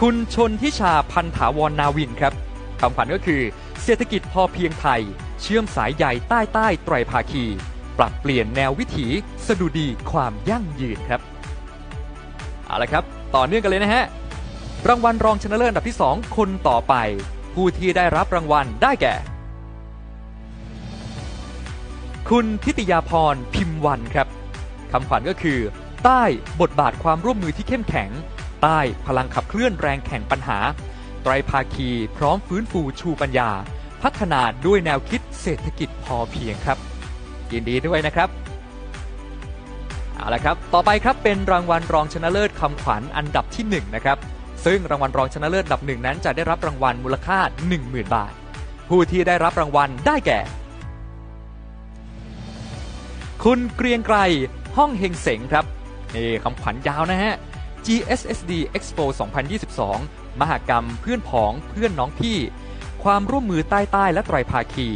คุณชนทิชาพันถาวรนาวินครับคำขวัญก็คือเศรษฐกิจพอเพียงไทยเชื่อมสายใยใต้ไตรภาคีปรับเปลี่ยนแนววิถีสดุดีความยั่งยืนครับเอาละครับต่อเนื่องกันเลยนะฮะรางวัลรองชนะเลิศอันดับที่2คนต่อไปผู้ที่ได้รับรางวัลได้แก่คุณทิติยาพรพิมพ์วันครับคำขวัญก็คือใต้บทบาทความร่วมมือที่เข้มแข็งใต้พลังขับเคลื่อนแรงแข่งปัญหาไตรภาคีพร้อมฟื้นฟูชูปัญญาพัฒนาด้วยแนวคิดเศรษฐกิจพอเพียงครับยินดีด้วยนะครับเอาละครับต่อไปครับเป็นรางวัลรองชนะเลิศคำขวัญอันดับที่1นะครับซึ่งรางวัลรองชนะเลิศอันดับ1นั้นจะได้รับรางวัลมูลค่า 10,000 บาทผู้ที่ได้รับรางวัลได้แก่คุณเกรียงไกรห้องเฮงเสงครับนี่คำขวัญยาวนะฮะ GSSD Expo 2022 มหกรรมเพื่อนผองเพื่อนน้องพี่ความร่วมมือใต้และไตรภาคี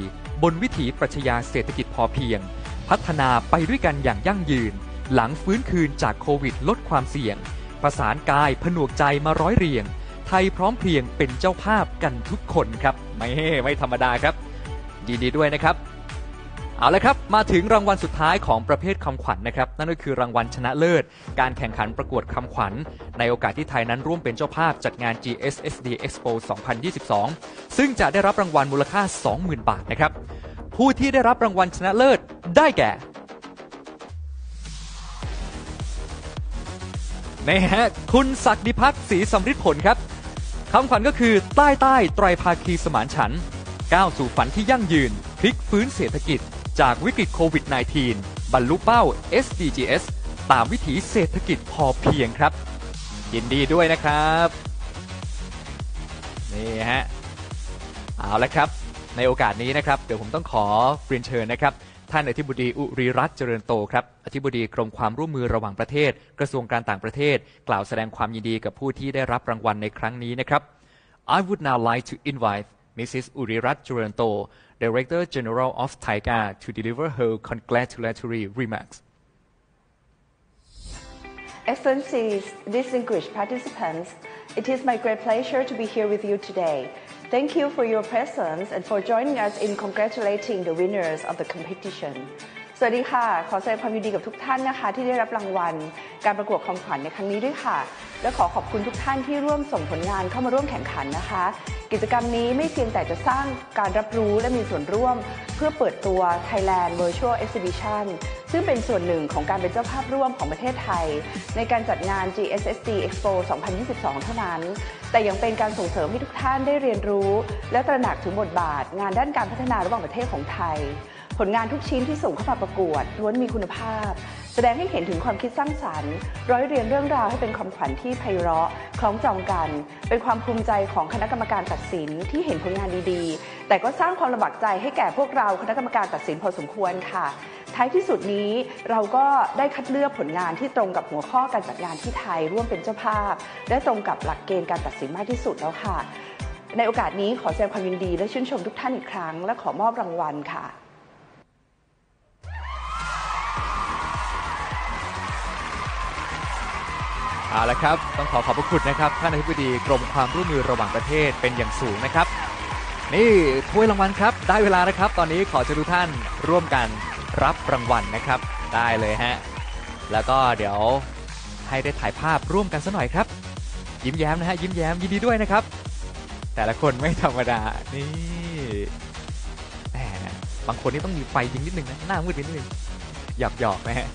บนวิถีปรัชญาเศรษฐกิจพอเพียงพัฒนาไปด้วยกันอย่างยั่งยืนหลังฟื้นคืนจากโควิดลดความเสี่ยงประสานกายผนวกใจมาร้อยเรียงไทยพร้อมเพรียงเป็นเจ้าภาพกันทุกคนครับไม่ธรรมดาครับยินดีด้วยนะครับเอาละครับมาถึงรางวัลสุดท้ายของประเภทคำขวัญนะครับนั่นก็คือรางวัลชนะเลิศการแข่งขันประกวดคำขวัญในโอกาสที่ไทยนั้นร่วมเป็นเจ้าภาพจัดงาน GSSD Expo 2022 ซึ่งจะได้รับรางวัลมูลค่า 20,000 บาทนะครับผู้ที่ได้รับรางวัลชนะเลิศได้แก่นี่ฮะคุณศักดิพัฒน์ศรีสำริดผลครับคำขวัญก็คือใต้ไตรภาคีสมานฉันท์ก้าวสู่ฝันที่ยั่งยืนพลิกฟื้นเศรษฐกิจจากวิกฤตโควิด -19 บรรลุเป้า SDGs ตามวิถีเศรษฐกิจพอเพียงครับยินดีด้วยนะครับนี่ฮะเอาละครับในโอกาสนี้นะครับเดี๋ยวผมต้องขอเรียนเชิญนะครับท่านอธิบดีอุรีรัตน์เจริญโตครับอธิบดีกรมความร่วมมือระหว่างประเทศกระทรวงการต่างประเทศกล่าวแสดงความยินดีกับผู้ที่ได้รับรางวัลในครั้งนี้นะครับ I would now like to invite Mrs. Ureerat Chareontoh, Director General of TAIGA, to deliver her congratulatory remarks. Excellencies, distinguished participants, it is my great pleasure to be here with you today. Thank you for your presence and for joining us in congratulating the winners of the competition. สวัสดีค่ะขอแสดงความยินดีกับทุกท่านนะคะที่ได้รับรางวัลการประกวดคำขวัญในครั้งนี้ด้วยค่ะและขอขอบคุณทุกท่านที่ร่วมส่งผลงานเข้ามาร่วมแข่งขันนะคะกิจกรรมนี้ไม่เพียงแต่จะสร้างการรับรู้และมีส่วนร่วมเพื่อเปิดตัว Thailand Virtual Exhibition ซึ่งเป็นส่วนหนึ่งของการเป็นเจ้าภาพร่วมของประเทศไทยในการจัดงาน GSSD Expo 2022 เท่านั้นแต่ยังเป็นการส่งเสริมให้ทุกท่านได้เรียนรู้และตระหนักถึงบทบาทงานด้านการพัฒนาระหว่างประเทศของไทยผลงานทุกชิ้นที่ส่งเข้ามาประกวดล้วนมีคุณภาพแสดงให้เห็นถึงความคิดสร้างสรรค์ร้อยเรียงเรื่องราวให้เป็นคำขวัญที่ไพเราะคล้องจองกันเป็นความภูมิใจของคณะกรรมการตัดสินที่เห็นผลงานดีๆแต่ก็สร้างความลำบากใจให้แก่พวกเราคณะกรรมการตัดสินพอสมควรค่ะท้ายที่สุดนี้เราก็ได้คัดเลือกผลงานที่ตรงกับหัวข้อการจัดงานที่ไทยร่วมเป็นเจ้าภาพและตรงกับหลักเกณฑ์การตัดสินมากที่สุดแล้วค่ะในโอกาสนี้ขอแสดงความยินดีและชื่นชมทุกท่านอีกครั้งและขอมอบรางวัลค่ะเอาละครับต้องขอพระคุณนะครับท่านอธิบดีกรมความร่วมมือระหว่างประเทศเป็นอย่างสูงนะครับนี่ถ้วยรางวัลครับได้เวลานะครับตอนนี้ขอเชิญทุกท่านร่วมกันรับรางวัลนะครับได้เลยฮะแล้วก็เดี๋ยวให้ได้ถ่ายภาพร่วมกันสักหน่อยครับยิ้มแย้มนะฮะยิ้มแย้มยินดีด้วยนะครับแต่ละคนไม่ธรรมดานี่บางคนนี่ต้องมีไฟยิงนิดนึงนะหน้ามืดนิดนึงหยอกนะฮะ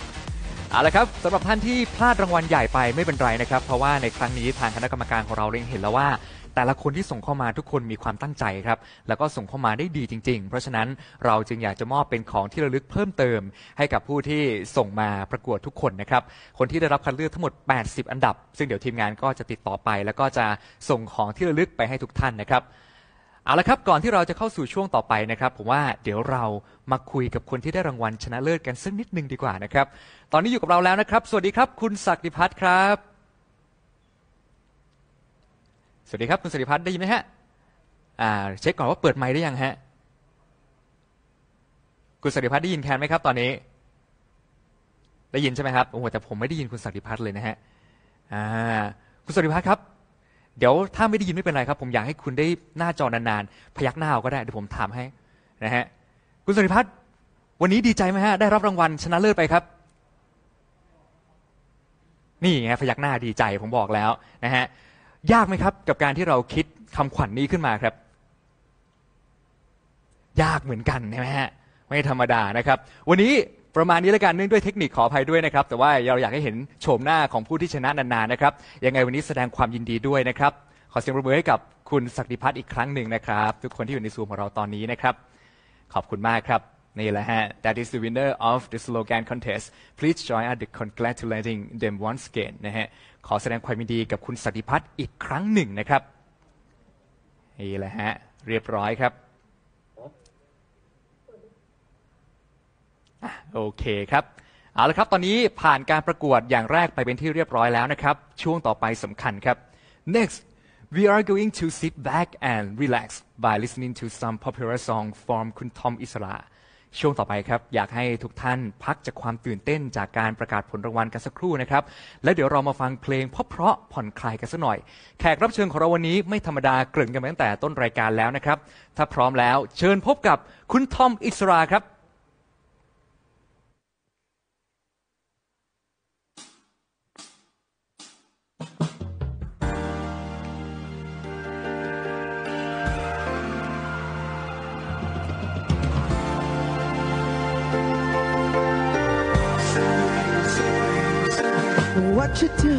เอาละครับสำหรับท่านที่พลาดรางวัลใหญ่ไปไม่เป็นไรนะครับเพราะว่าในครั้งนี้ทางคณะกรรมการของเราเล็งเห็นแล้วว่าแต่ละคนที่ส่งเข้ามาทุกคนมีความตั้งใจครับแล้วก็ส่งเข้ามาได้ดีจริงๆเพราะฉะนั้นเราจึงอยากจะมอบเป็นของที่ระลึกเพิ่มเติมให้กับผู้ที่ส่งมาประกวดทุกคนนะครับคนที่ได้รับคัดเลือกทั้งหมด80อันดับซึ่งเดี๋ยวทีมงานก็จะติดต่อไปแล้วก็จะส่งของที่ระลึกไปให้ทุกท่านนะครับเอาละครับก่อนที่เราจะเข้าสู่ช่วงต่อไปนะครับผมว่าเดี๋ยวเรามาคุยกับคนที่ได้รางวัลชนะเลิศกันสักนิดนึงดีกว่านะครับตอนนี้อยู่กับเราแล้วนะครับสวัสดีครับคุณศักดิพัฒน์ครับสวัสดีครับคุณศักดิพัฒน์ได้ยินไหมฮะเช็คก่อนว่าเปิดไมค์ได้ยังฮะคุณศักดิพัฒน์ได้ยินแคนไหมครับตอนนี้ ได้ยินใช่ไหมครับโอ้โหแต่ผมไม่ได้ยินคุณศักดิพัฒน์เลยนะฮะคุณศักดิพัฒน์ครับเดี๋ยวถ้าไม่ได้ยินไม่เป็นไรครับผมอยากให้คุณได้หน้าจอนานๆพยักหน้าก็ได้เดี๋ยวผมถามให้นะฮะคุณศักดิพัฒน์วันนี้ดีใจไหมฮะได้รับรางวัลชนะเลิศไปครับนี่ไงพยักหน้าดีใจผมบอกแล้วนะฮะยากไหมครับกับการที่เราคิดคำขวัญนี้ขึ้นมาครับยากเหมือนกันใช่ไหมฮะไม่ธรรมดานะครับวันนี้ประมาณนี้แล้วกันเนื่องด้วยเทคนิคขออภัยด้วยนะครับแต่ว่าเราอยากให้เห็นโฉมหน้าของผู้ที่ชนะนานๆนะครับยังไงวันนี้แสดงความยินดีด้วยนะครับขอเสียงปรบมือให้กับคุณศักดิพัฒน์อีกครั้งหนึ่งนะครับทุกคนที่อยู่ในซูมของเราตอนนี้นะครับขอบคุณมากครับนี่แหละฮะ That is the winner of the slogan contest please join us in congratulating them once again นะฮะขอแสดงความยินดีกับคุณศักดิพัฒน์อีกครั้งหนึ่งนะครับนี่แหละฮะเรียบร้อยครับโอเคครับเอาละครับตอนนี้ผ่านการประกวดอย่างแรกไปเป็นที่เรียบร้อยแล้วนะครับช่วงต่อไปสำคัญครับ next we are going to sit back and relax by listening to some popular song from คุณทอมอิสระช่วงต่อไปครับอยากให้ทุกท่านพักจากความตื่นเต้นจากการประกาศผลรางวัลกันสักครู่นะครับแล้วเดี๋ยวเรามาฟังเพลงเพราะผ่อนคลายกันสักหน่อยแขกรับเชิญของเราวันนี้ไม่ธรรมดาเกริ่นกันมาตั้งแต่ต้นรายการแล้วนะครับถ้าพร้อมแล้วเชิญพบกับคุณทอมอิสระครับWhat you do,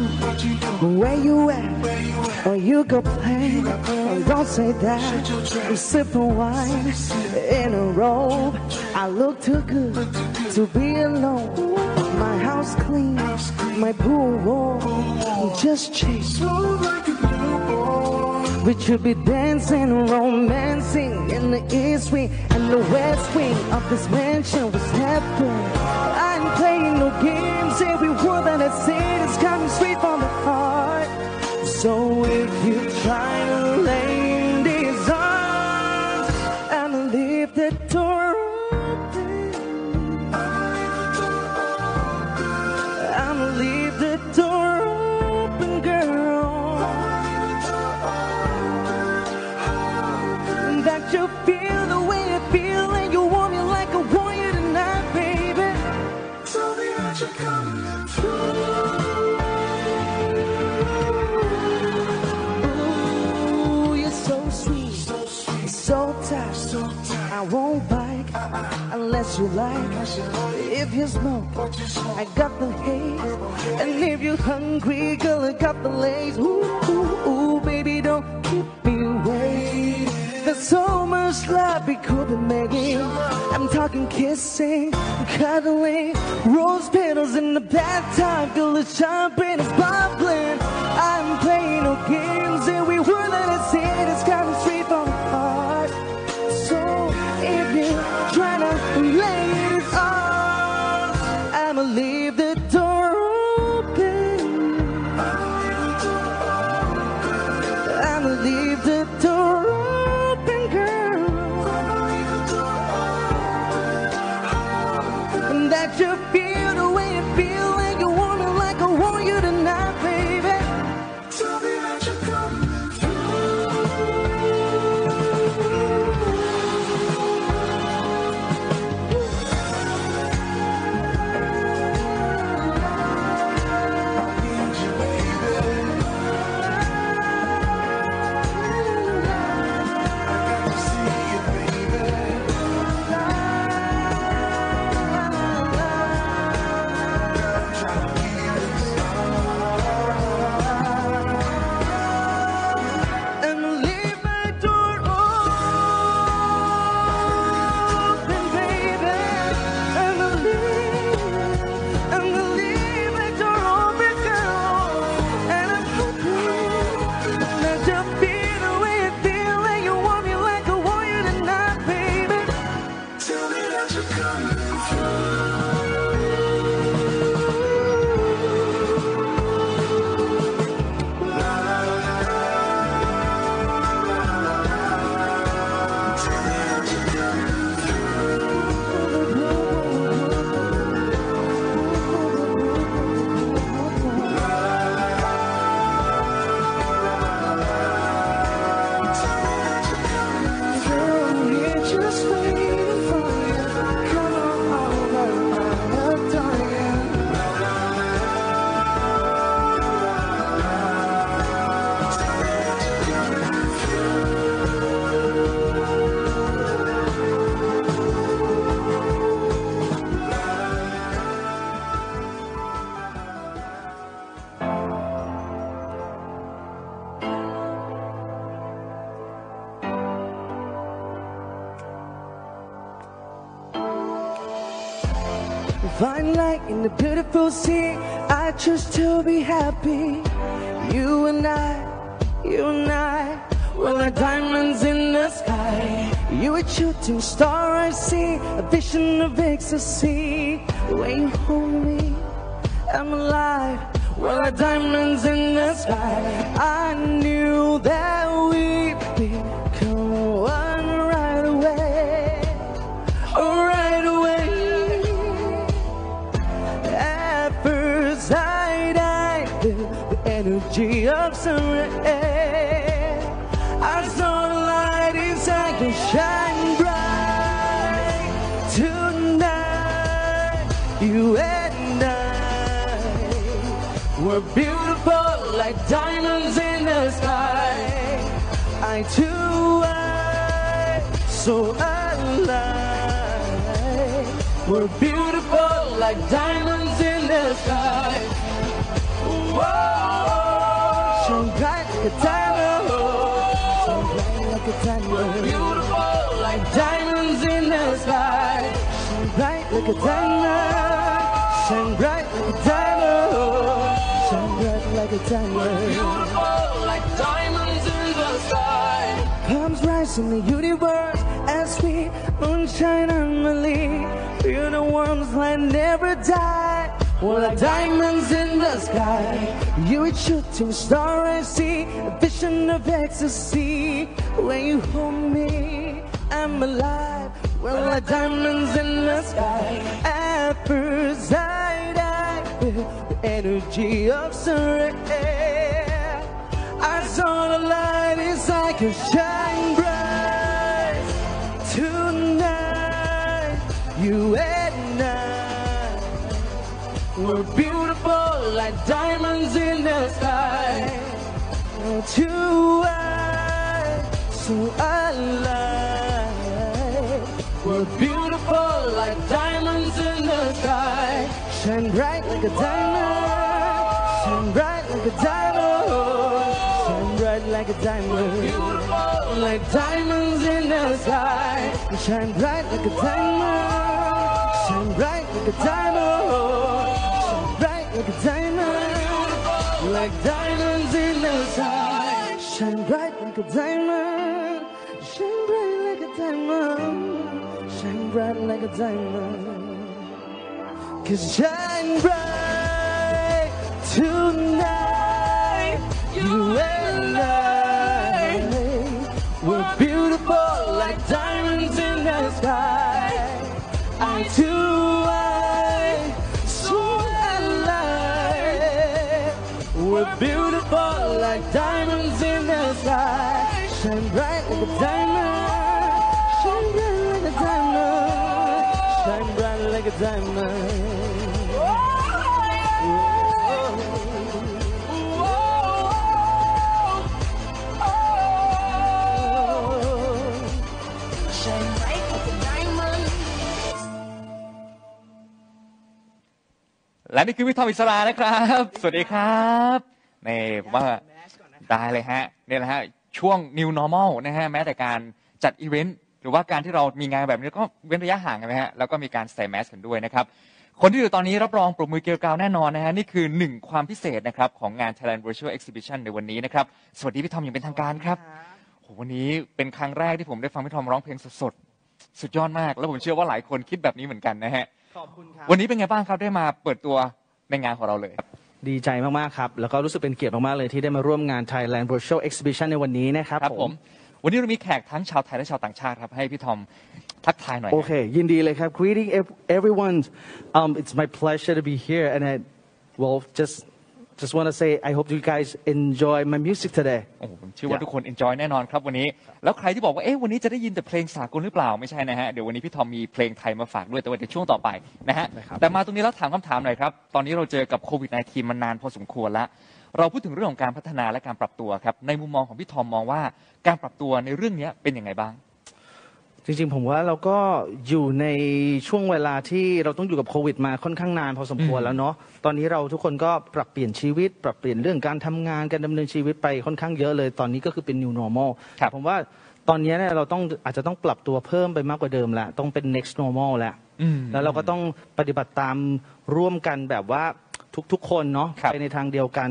where you at, or you go play, don't say that, sipping wine in a robe, I look too good to be alone, my house clean, my pool warm, just chase, we should be dancing, romancing in the east wing and the west wing of this mansion was happening, I ain't playing no games, every word that I said is coming straight from the heart, so if you try to lay in these arms, I'ma leave the door open, I'ma leave the door open, girl, that you feel the way I feel and you want me like I want you tonight, baby, tell me that you're coming through. I won't bike unless you like. If you smoke, I got the haze. And if you're hungry, girl, I got the lace. Ooh, ooh, ooh, baby, don't keep me waiting. There's so much love we could be making. I'm talking kissing, cuddling, rose petals in the bathtub, girl, it's jumping, it's bubbling. I'm playing no games, and we were that I said it's coming straight from the heart. Tryna lay it on, I'ma leave the door open, I'ma leave the door open, girl, and that you feel the way you feel and you want me like I want you tonight, baby, tell me that you're coming. Fine like in a beautiful sea, I choose to be happy. You and I, we're like diamonds in the sky. You a shooting star I see, a vision of ecstasy. The way you hold me, I'm alive. We're like diamonds in the sky. I knew that we'd become one right away. Oh, right away. Energy of summer air, I saw the light inside you shine bright tonight. You and I were beautiful like diamonds in the sky. I too am so alive. We're beautiful like diamonds in the sky. Whoa. We're beautiful like diamonds in the sky. Shine bright like a diamond. Shine bright like a diamond. Shine bright like a diamond. We're beautiful like diamonds in the sky. Palms rise in the universe as we moonshine harmony. Feel the warmth that never die. We're like diamonds in the sky. You a shooting star I see, a vision of ecstasy. When you hold me, I'm alive. We're like diamonds in the sky. At first sight, I feel the energy of summer air. I saw the light inside you shine bright tonight. You and I, we're beautiful like diamonds in the sky. Two so alive. We're beautiful like diamonds in the sky. Shine bright like a diamond. Shine bright like a diamond. Shine bright like a diamond. We're beautiful like diamonds in the sky. Shine bright like a diamond. Shine bright like a diamond. Shine bright like a diamond. We're beautiful like diamonds in the sky. Shine bright like a diamond. Shine bright like a diamond. Shine bright like a diamond. Cause shine bright tonight. You and I, we're beautiful like diamonds in the sky. I too am so alive. We're beautiful like diamonds in the sky. Shine bright like a diamond. Shine bright like a diamond. Shine bright like a diamond. Shine bright like a diamond. และนี่คือพี่ทอมอิสรานะครับสวัสดีครับนี่ผมว่าได้เลยฮะนี่แหละฮะช่วง new normal นะฮะแม้แต่การจัดอีเวนต์หรือว่าการที่เรามีงานแบบนี้ก็เว้นระยะห่างกันนะฮะแล้วก็มีการใส่แมสกันด้วยนะครับคนที่อยู่ตอนนี้รับรองปรบมือเกลียวกราวแน่นอนนะฮะนี่คือหนึ่งความพิเศษนะครับของงาน Thailand Virtual Exhibition ในวันนี้นะครับสวัสดีพี่ทอมอย่างเป็นทางการครับโหวันนี้เป็นครั้งแรกที่ผมได้ฟังพี่ทอมร้องเพลงสดๆสุดยอดมากแล้วผมเชื่อว่าหลายคนคิดแบบนี้เหมือนกันนะฮะขอบคุณครับวันนี้เป็นไงบ้างครับได้มาเปิดตัวในงานของเราเลยดีใจมากๆครับแล้วก็รู้สึกเป็นเกียรติมากๆเลยที่ได้มาร่วมงาน Thailand Virtual Exhibition ในวันนี้นะครับผมวันนี้เรามีแขกทั้งชาวไทยและชาวต่างชาติครับให้พี่ทอมทักทายหน่อยโอเคยินดีเลยครับ Greeting everyone it's my pleasure to be here and I well just want to say I hope you guys enjoy my music today โอ้ผมเชื่อว่าทุกคน enjoy แน่นอนครับวันนี้แล้วใครที่บอกว่าเอ๊ะวันนี้จะได้ยินแต่เพลงสากลหรือเปล่าไม่ใช่นะฮะเดี๋ยววันนี้พี่ทอมมีเพลงไทยมาฝากด้วยแต่ว่าในช่วงต่อไปนะฮะแต่มาตรงนี้แล้วถามคำถามหน่อยครับตอนนี้เราเจอกับโควิด -19 มานานพอสมควรแล้วเราพูดถึงเรื่องของการพัฒนาและการปรับตัวครับในมุมมองของพี่ทอมมองว่าการปรับตัวในเรื่องนี้เป็นยังไงบ้างจริงๆผมว่าเราก็อยู่ในช่วงเวลาที่เราต้องอยู่กับโควิดมาค่อนข้างนานพอสมควรแล้วเนาะตอนนี้เราทุกคนก็ปรับเปลี่ยนชีวิตปรับเปลี่ยนเรื่องการทำงานการดำเนินชีวิตไปค่อนข้างเยอะเลยตอนนี้ก็คือเป็น new normal ผมว่า ตอนนี้เนี่ยเราต้องอาจจะปรับตัวเพิ่มไปมากกว่าเดิมละต้องเป็น next normal ละแล้วเราก็ต้องปฏิบัติตามร่วมกันแบบว่าทุกคนเนาะไปในทางเดียวกัน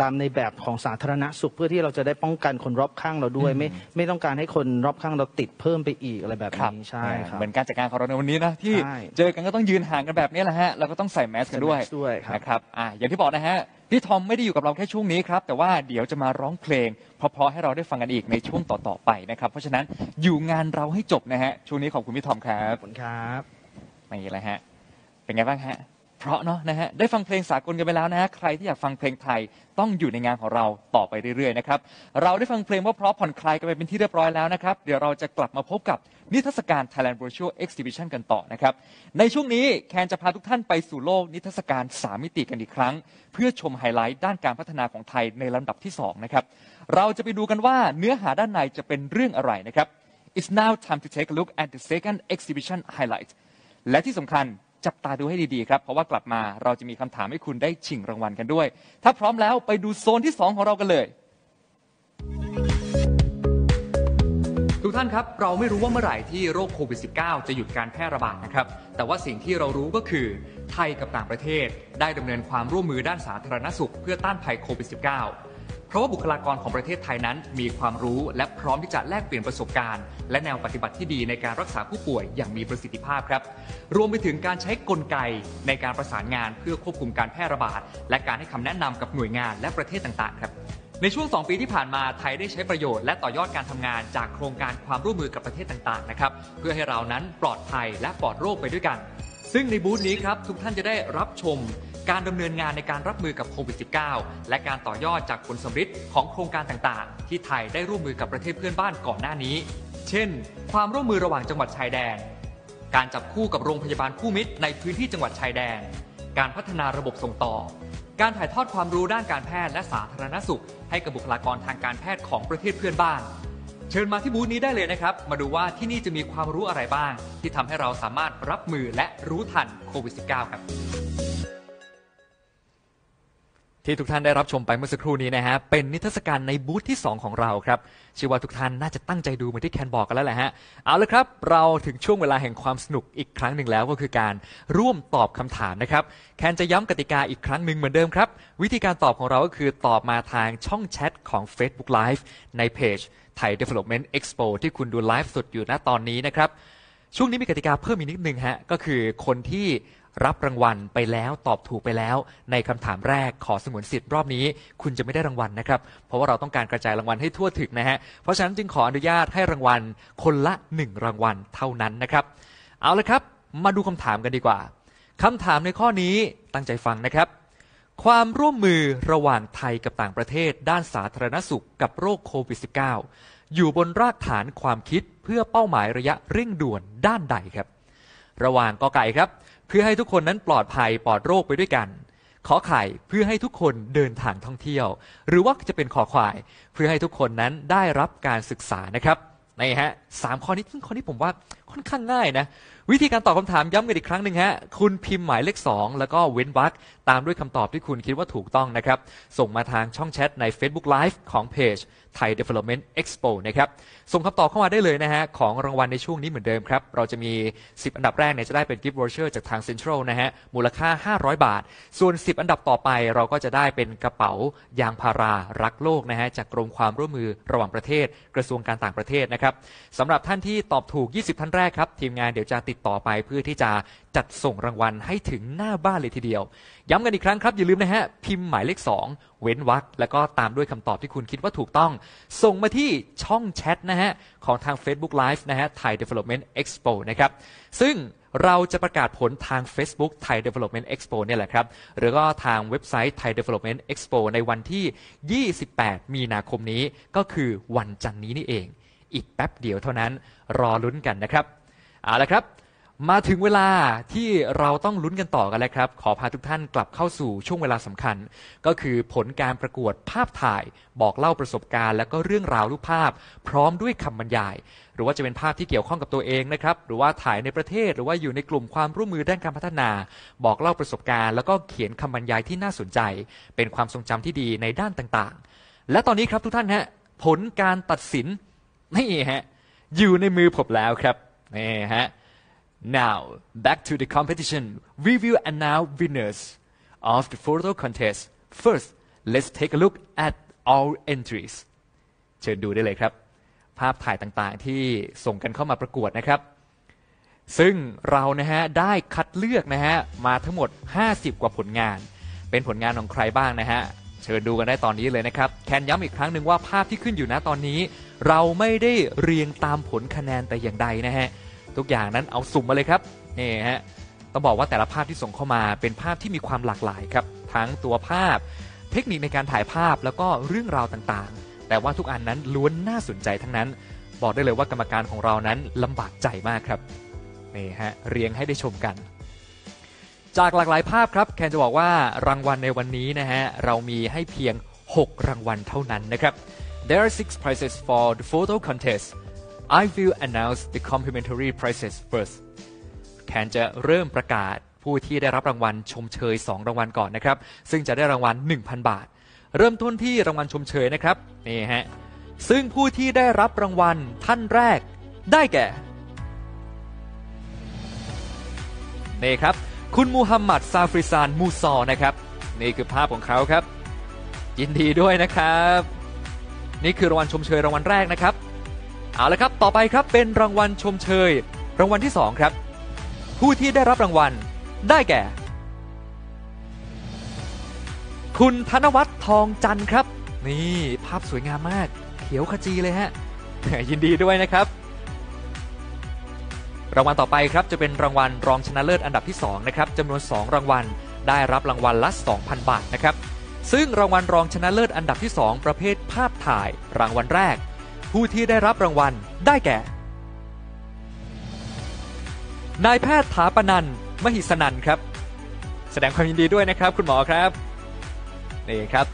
ตามในแบบของสาธารณสุขเพื่อที่เราจะได้ป้องกันคนรอบข้างเราด้วยไม่ต้องการให้คนรอบข้างเราติดเพิ่มไปอีกอะไรแบบนี้ใช่ครับเหมือนการจัดการของเราในวันนี้นะที่เจอกันก็ต้องยืนห่างกันแบบนี้แหละฮะเราก็ต้องใส่แมสกันด้วยนะครับอย่างที่บอกนะฮะพี่ทอมไม่ได้อยู่กับเราแค่ช่วงนี้ครับแต่ว่าเดี๋ยวจะมาร้องเพลงเพราะๆให้เราได้ฟังกันอีกในช่วงต่อๆไปนะครับเพราะฉะนั้นอยู่งานเราให้จบนะฮะช่วงนี้ขอบคุณพี่ทอมครับขอบคุณครับนี่แหละฮะเป็นไงบ้างฮะเพราะเนาะนะฮะได้ฟังเพลงสากลกันไปแล้วนะฮะใครที่อยากฟังเพลงไทยต้องอยู่ในงานของเราต่อไปเรื่อยๆนะครับเราได้ฟังเพลงเพราะผ่อนคลายกันไปเป็นที่เรียบร้อยแล้วนะครับเดี๋ยวเราจะกลับมาพบกับนิทรรศการ Thailand Virtual Exhibition กันต่อนะครับในช่วงนี้แคนจะพาทุกท่านไปสู่โลกนิทรรศการ3มิติกันอีกครั้งเพื่อชมไฮไลท์ด้านการพัฒนาของไทยในลำดับที่2นะครับเราจะไปดูกันว่าเนื้อหาด้านในจะเป็นเรื่องอะไรนะครับ It's now time to take a look at the second exhibition highlight และที่สำคัญจับตาดูให้ดีๆครับเพราะว่ากลับมาเราจะมีคำถามให้คุณได้ชิงรางวัลกันด้วยถ้าพร้อมแล้วไปดูโซนที่2ของเรากันเลยทุกท่านครับเราไม่รู้ว่าเมื่อไหร่ที่โรคโควิด -19 จะหยุดการแพร่ระบาดนะครับแต่ว่าสิ่งที่เรารู้ก็คือไทยกับต่างประเทศได้ดำเนินความร่วมมือด้านสาธารณสุขเพื่อต้านภัยโควิด -19 เพราะว่าบุคลากรของประเทศไทยนั้นมีความรู้และพร้อมที่จะแลกเปลี่ยนประสบการณ์และแนวปฏิบัติที่ดีในการรักษาผู้ป่วยอย่างมีประสิทธิภาพครับรวมไปถึงการใช้กลไกในการประสานงานเพื่อควบคุมการแพร่ระบาดและการให้คำแนะนำกับหน่วยงานและประเทศต่างๆครับในช่วง2ปีที่ผ่านมาไทยได้ใช้ประโยชน์และต่อยอดการทำงานจากโครงการความร่วมมือกับประเทศต่างๆนะครับเพื่อให้เรานั้นปลอดภัยและปลอดโรคไปด้วยกันซึ่งในบูธนี้ครับทุกท่านจะได้รับชมการดำเนินงานในการรับมือกับโควิด -19 และการต่อยอดจากผลสำเร็จของโครงการต่างๆที่ไทยได้ร่วมมือกับประเทศเพื่อนบ้านก่อนหน้านี้เช่นความร่วมมือระหว่างจังหวัดชายแดนการจับคู่กับโรงพยาบาลคู่มิตรในพื้นที่จังหวัดชายแดนการพัฒนาระบบส่งต่อการถ่ายทอดความรู้ด้านการแพทย์และสาธารณสุขให้กับบุคลากรทางการแพทย์ของประเทศเพื่อนบ้านเชิญมาที่บูธนี้ได้เลยนะครับมาดูว่าที่นี่จะมีความรู้อะไรบ้างที่ทำให้เราสามารถรับมือและรู้ทันโควิด -19 ครับที่ทุกท่านได้รับชมไปเมื่อสักครู่นี้นะฮะเป็นนิทรรศการในบูธที่2ของเราครับเชื่อว่าทุกท่านน่าจะตั้งใจดูเหมือนที่แคนบอกกันแล้วแหละฮะเอาละครับเราถึงช่วงเวลาแห่งความสนุกอีกครั้งหนึ่งแล้วก็คือการร่วมตอบคำถามนะครับแคนจะย้ำกติกาอีกครั้งหนึ่งเหมือนเดิมครับวิธีการตอบของเราก็คือตอบมาทางช่องแชทของ Facebook Live ในเพจ Thai Development Expo ที่คุณดูไลฟ์สดอยู่ณตอนนี้นะครับช่วงนี้มีกติกาเพิ่มอีกนิดนึงฮะก็คือคนที่รับรางวัลไปแล้วตอบถูกไปแล้วในคำถามแรกขอสงวนสิทธิ์รอบนี้คุณจะไม่ได้รางวัลนะครับเพราะว่าเราต้องการกระจายรางวัลให้ทั่วถึงนะฮะเพราะฉะนั้นจึงขออนุญาตให้รางวัลคนละ1รางวัลเท่านั้นนะครับเอาละครับมาดูคำถามกันดีกว่าคำถามในข้อนี้ตั้งใจฟังนะครับความร่วมมือระหว่างไทยกับต่างประเทศด้านสาธารณสุขกับโรคโควิด -19 อยู่บนรากฐานความคิดเพื่อเป้าหมายระยะเร่งด่วนด้านใดครับระหว่างกไก่ครับเพื่อให้ทุกคนนั้นปลอดภัยปลอดโรคไปด้วยกันขอไข่เพื่อให้ทุกคนเดินทางท่องเที่ยวหรือว่าจะเป็นขอควายเพื่อให้ทุกคนนั้นได้รับการศึกษานะครับในฮะ3ข้อนี้ซึ่งข้อนี้ผมว่าค่อนข้างง่ายนะวิธีการตอบคำถามย้ำกันอีกครั้งหนึ่งฮะคุณพิมพ์หมายเลข2แล้วก็เว้นวรรคตามด้วยคำตอบที่คุณคิดว่าถูกต้องนะครับส่งมาทางช่องแชทใน Facebook Live ของเพจ Thai Development Expo นะครับส่งคำตอบเข้ามาได้เลยนะฮะของรางวัลในช่วงนี้เหมือนเดิมครับเราจะมี10อันดับแรกเนี่ยจะได้เป็น Gift Voucher จากทาง Central นะฮะมูลค่า500บาทส่วน10อันดับต่อไปเราก็จะได้เป็นกระเป๋ายางพารารักโลกนะฮะจากกรมความร่วมมือระหว่างประเทศกระทรวงการต่างประเทศนะครับสำหรับท่านที่ตอบถูก20ท่านแรกครับทีมงานเดี๋ยวจะติดต่อไปเพื่อที่จะจัดส่งรางวัลให้ถึงหน้าบ้านเลยทีเดียวย้ำกันอีกครั้งครับอย่าลืมนะฮะพิมพ์หมายเลข2เว้นวรรคแล้วก็ตามด้วยคำตอบที่คุณคิดว่าถูกต้องส่งมาที่ช่องแชทนะฮะของทาง Facebook Live นะฮะ Thai Development Expo นะครับซึ่งเราจะประกาศผลทาง Facebook Thai Development Expo เนี่ยแหละครับหรือก็ทางเว็บไซต์ Thai Development Expo ในวันที่28มีนาคมนี้ก็คือวันจันทร์นี้นี่เองอีกแป๊บเดียวเท่านั้นรอลุ้นกันนะครับเอาละครับมาถึงเวลาที่เราต้องลุ้นกันต่อกันแล้วครับขอพาทุกท่านกลับเข้าสู่ช่วงเวลาสำคัญก็คือผลการประกวดภาพถ่ายบอกเล่าประสบการณ์และก็เรื่องราวรูปภาพพร้อมด้วยคำบรรยายหรือว่าจะเป็นภาพที่เกี่ยวข้องกับตัวเองนะครับหรือว่าถ่ายในประเทศหรือว่าอยู่ในกลุ่มความร่วมมือด้านการพัฒนาบอกเล่าประสบการณ์แล้วก็เขียนคำบรรยายที่น่าสนใจเป็นความทรงจำที่ดีในด้านต่างๆและตอนนี้ครับทุกท่านฮะผลการตัดสิน นี่ฮะอยู่ในมือผมแล้วครับนี่ฮะ now back to the competition we will announce winners of the photo contest first let's take a look at all entries เชิญดูได้เลยครับภาพถ่ายต่างๆที่ส่งกันเข้ามาประกวดนะครับซึ่งเรานะฮะได้คัดเลือกนะฮะมาทั้งหมด50กว่าผลงานเป็นผลงานของใครบ้างนะฮะเชิญดูกันได้ตอนนี้เลยนะครับแคนย้ำอีกครั้งหนึ่งว่าภาพที่ขึ้นอยู่นะตอนนี้เราไม่ได้เรียงตามผลคะแนนแต่อย่างใดนะฮะทุกอย่างนั้นเอาสุ่มมาเลยครับนี่ฮะต้องบอกว่าแต่ละภาพที่ส่งเข้ามาเป็นภาพที่มีความหลากหลายครับทั้งตัวภาพเทคนิคในการถ่ายภาพแล้วก็เรื่องราวต่างๆแต่ว่าทุกอันนั้นล้วนน่าสนใจทั้งนั้นบอกได้เลยว่ากรรมการของเรานั้นลำบากใจมากครับนี่ฮะเรียงให้ได้ชมกันจากหลากหลายภาพครับแคนจะบอกว่ารางวัลในวันนี้นะฮะเรามีให้เพียง6รางวัลเท่านั้นนะครับ There are 6 prizes for the photo contest I will announce the complimentary prizes first แคนจะเริ่มประกาศผู้ที่ได้รับรางวัลชมเชย2รางวัลก่อนนะครับซึ่งจะได้รางวัล 1,000 บาทเริ่มต้นที่รางวัลชมเชยนะครับนี่ฮะซึ่งผู้ที่ได้รับรางวัลท่านแรกได้แก่นี่ครับคุณมูฮัมหมัดซาฟริซานมูซอนะครับนี่คือภาพของเขาครับยินดีด้วยนะครับนี่คือรางวัลชมเชยรางวัลแรกนะครับเอาละครับต่อไปครับเป็นรางวัลชมเชยรางวัลที่2ครับผู้ที่ได้รับรางวัลได้แก่คุณธนวัฒน์ทองจันทร์ครับนี่ภาพสวยงามมากเขียวขจีเลยฮะ ยินดีด้วยนะครับรางวัลต่อไปครับจะเป็นรางวัลรองชนะเลิศอันดับที่2นะครับจำนวน2รางวัลได้รับรางวัลละ 2,000 บาทนะครับซึ่งรางวัลรองชนะเลิศอันดับที่2ประเภทภาพถ่ายรางวัลแรกผู้ที่ได้รับรางวัลได้แก่นายแพทย์ถาปนันท์มหิสนันท์ครับแสดงความยินดีด้วยนะครับคุณหมอครับนี่ครับ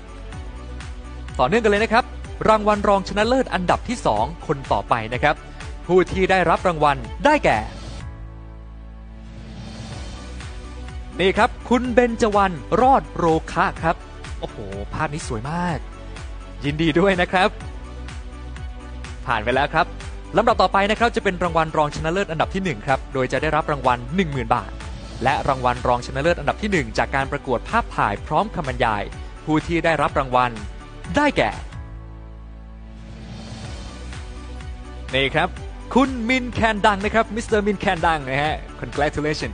ต่อเนื่องกันเลยนะครับรางวัลรองชนะเลิศอันดับที่2คนต่อไปนะครับผู้ที่ได้รับรางวัลได้แก่นี่ครับคุณเบญจวรรณรอดโรคะครับโอ้โหภาพนี้สวยมากยินดีด้วยนะครับผ่านไปแล้วครับลำดับต่อไปนะครับจะเป็นรางวัลรองชนะเลิศอันดับที่1ครับโดยจะได้รับรางวัล 10,000 บาทและรางวัลรองชนะเลิศอันดับที่1จากการประกวดภาพถ่ายพร้อมคำบรรยายผู้ที่ได้รับรางวัลได้แก่นี่ครับคุณมินแคนดังนะครับมิสเตอร์มินแคนดังนะฮะ congratulation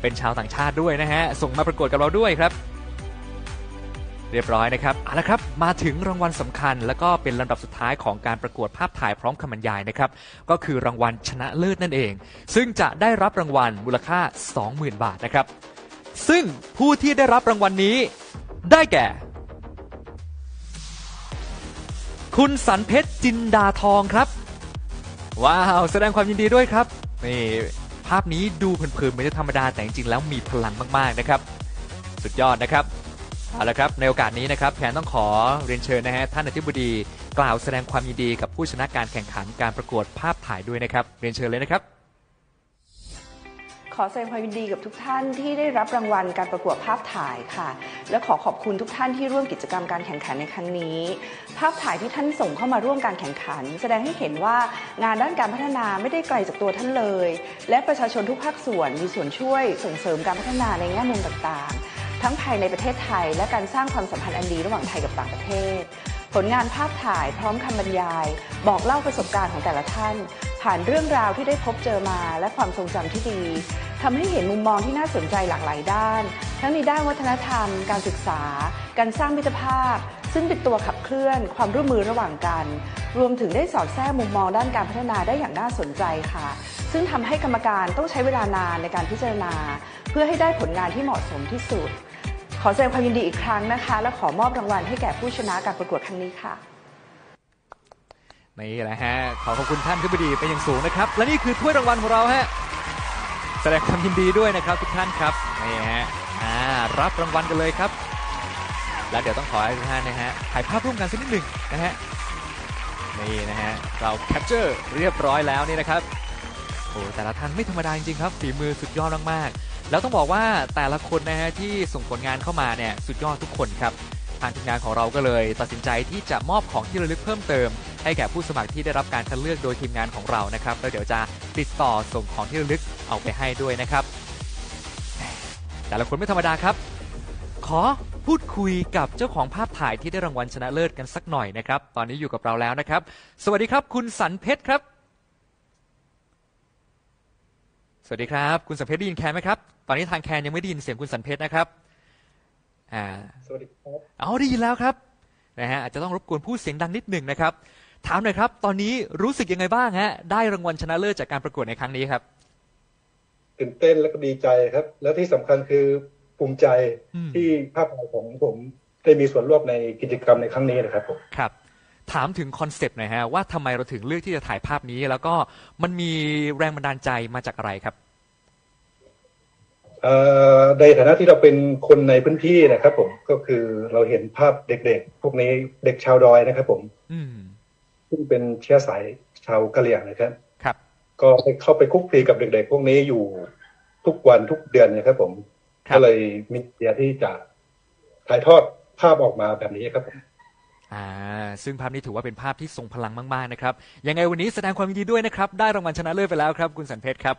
เป็นชาวต่างชาติด้วยนะฮะส่งมาประกวดกับเราด้วยครับเรียบร้อยนะครับเอาละครับมาถึงรางวัลสำคัญแล้วก็เป็นลำดับสุดท้ายของการประกวดภาพถ่ายพร้อมคำบรรยายนะครับก็คือรางวัลชนะเลิศนั่นเองซึ่งจะได้รับรางวัลมูลค่า 20,000 บาทนะครับซึ่งผู้ที่ได้รับรางวัลนี้ได้แก่คุณสันเพชรจินดาทองครับว้าวแสดงความยินดีด้วยครับนี่ภาพนี้ดูเพลินๆไม่ใช่ธรรมดาแต่จริงๆแล้วมีพลังมากๆนะครับสุดยอดนะครับเอาละครับในโอกาสนี้นะครับแคนต้องขอเรียนเชิญนะฮะท่านอธิบดีกล่าวแสดงความยินดีกับผู้ชนะการแข่งขันการประกวดภาพถ่ายด้วยนะครับเรียนเชิญเลยนะครับขอแสดงความยินดีกับทุกท่านที่ได้รับรางวัลการประกวดภาพถ่ายค่ะและขอขอบคุณทุกท่านที่ร่วมกิจกรรมการแข่งขันในครั้งนี้ภาพถ่ายที่ท่านส่งเข้ามาร่วมการแข่งขันแสดงให้เห็นว่างานด้านการพัฒนาไม่ได้ไกลจากตัวท่านเลยและประชาชนทุกภาคส่วนมีส่วนช่วยส่งเสริมการพัฒนาในแง่มุมต่างๆทั้งภายในประเทศไทยและการสร้างความสัมพันธ์อันดีระหว่างไทยกับต่างประเทศผลงานภาพถ่ายพร้อมคำบรรยายบอกเล่าประสบการณ์ของแต่ละท่านผ่านเรื่องราวที่ได้พบเจอมาและความทรงจำที่ดีทำให้เห็นมุมมองที่น่าสนใจหลากหลายด้านทั้งในด้านวัฒนธรรมการศึกษาการสร้างมิตรภาพซึ่งเป็นตัวขับเคลื่อนความร่วมมือระหว่างกันรวมถึงได้สอดแทรกมุมมองด้านการพัฒนาได้อย่างน่าสนใจค่ะซึ่งทำให้กรรมการต้องใช้เวลานานในการพิจารณาเพื่อให้ได้ผลงานที่เหมาะสมที่สุดขอแสดงความยินดีอีกครั้งนะคะและขอมอบรางวัลให้แก่ผู้ชนะการประกวดครั้งนี้ค่ะนี่แหละฮะขอขอบคุณท่านอธิบดีเป็นอย่างสูงนะครับและนี่คือถ้วยรางวัลของเราฮะแสดงความยินดีด้วยนะครับทุกท่านครับนี่ฮะรับรางวัลกันเลยครับแล้วเดี๋ยวต้องขอให้ทุกท่านนะฮะถ่ายภาพร่วมกันสักนิดหนึ่งนะฮะนี่นะฮะเราแคปเจอร์เรียบร้อยแล้วนี่นะครับโอ้แต่ละท่านไม่ธรรมดาจริงๆครับฝีมือสุดยอดมากๆแล้วต้องบอกว่าแต่ละคนนะฮะที่ส่งผลงานเข้ามาเนี่ยสุดยอดทุกคนครับทางทีมงานของเราก็เลยตัดสินใจที่จะมอบของที่ระลึกเพิ่มเติม ให้แก่ผู้สมัครที่ได้รับการคัดเลือกโดยทีมงานของเรานะครับแล้วเดี๋ยวจะติดต่อส่งของที่ระลึกเอาไปให้ด้วยนะครับแต่ละคนไม่ธรรมดาครับขอพูดคุยกับเจ้าของภาพถ่ายที่ได้รางวัลชนะเลิศกันสักหน่อยนะครับตอนนี้อยู่กับเราแล้วนะครับสวัสดีครับคุณสันเพชรครับสวัสดีครับคุณสันเพชรได้ยินแคนไหมครับตอนนี้ทางแคนยังไม่ได้ยินเสียงคุณสันเพชรนะครับสวัสดีครับเอาได้ยินแล้วครับนะฮะอาจจะต้องรบกวนพูดเสียงดังนิดหนึ่งนะครับถามหน่อยครับตอนนี้รู้สึกยังไงบ้างฮะได้รางวัลชนะเลิศจากการประกวดในครั้งนี้ครับตื่นเต้นและก็ดีใจครับแล้วที่สำคัญคือภูมิใจที่ภาพถ่ายของผมได้มีส่วนร่วมในกิจกรรมในครั้งนี้นะครับผมครับถามถึงคอนเซปต์หน่อยฮะว่าทำไมเราถึงเลือกที่จะถ่ายภาพนี้แล้วก็มันมีแรงบันดาลใจมาจากอะไรครับในฐานะที่เราเป็นคนในพื้นที่นะครับผมก็คือเราเห็นภาพเด็กๆพวกนี้เด็กชาวดอยนะครับผมซึ่งเป็นเชื้อสายชาวกะเหรี่ยงนะครับก็เข้าไปคุกคีกับเด็กๆพวกนี้อยู่ทุกวันทุกเดือนนะครับผมก็เลยมีไอเดียที่จะถ่ายทอดภาพออกมาแบบนี้ครับผมซึ่งภาพนี้ถือว่าเป็นภาพที่ทรงพลังมากๆนะครับยังไงวันนี้แสดงความยินดีด้วยนะครับได้รางวัลชนะเลิศไปแล้วครับคุณสันเพชรครับ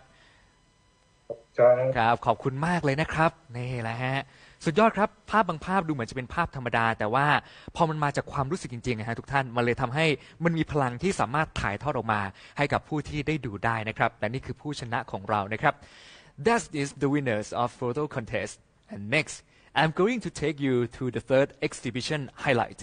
ครับขอบคุณมากเลยนะครับนี่แหละฮะสุดยอดครับภาพบางภาพดูเหมือนจะเป็นภาพธรรมดาแต่ว่าพอมันมาจากความรู้สึกจริงๆนะฮะทุกท่านมันเลยทำให้มันมีพลังที่สามารถถ่ายทอดออกมาให้กับผู้ที่ได้ดูได้นะครับและนี่คือผู้ชนะของเรานะครับ That is the winners of photo contest and next I'm going to take you to the third exhibition highlight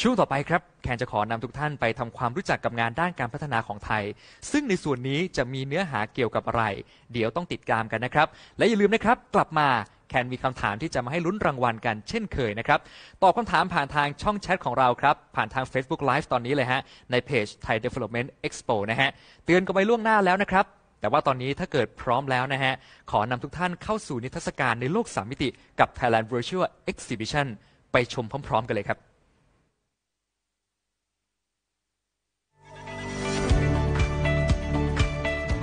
ช่วงต่อไปครับแคนจะขอนำทุกท่านไปทำความรู้จักกับงานด้านการพัฒนาของไทยซึ่งในส่วนนี้จะมีเนื้อหาเกี่ยวกับอะไรเดี๋ยวต้องติดตามกันนะครับและอย่าลืมนะครับกลับมาแคนมีคำถามที่จะมาให้ลุ้นรางวัลกันเช่นเคยนะครับตอบคำถามผ่านทางช่องแชทของเราครับผ่านทาง Facebook Live ตอนนี้เลยฮะในเพจ Thai Development Expo นะฮะเตือนกันไว้ล่วงหน้าแล้วนะครับแต่ว่าตอนนี้ถ้าเกิดพร้อมแล้วนะฮะขอนำทุกท่านเข้าสู่นิทรรศการในโลก3มิติกับ Thailand Virtual Exhibition ไปชมพร้อมๆกันเลยครับ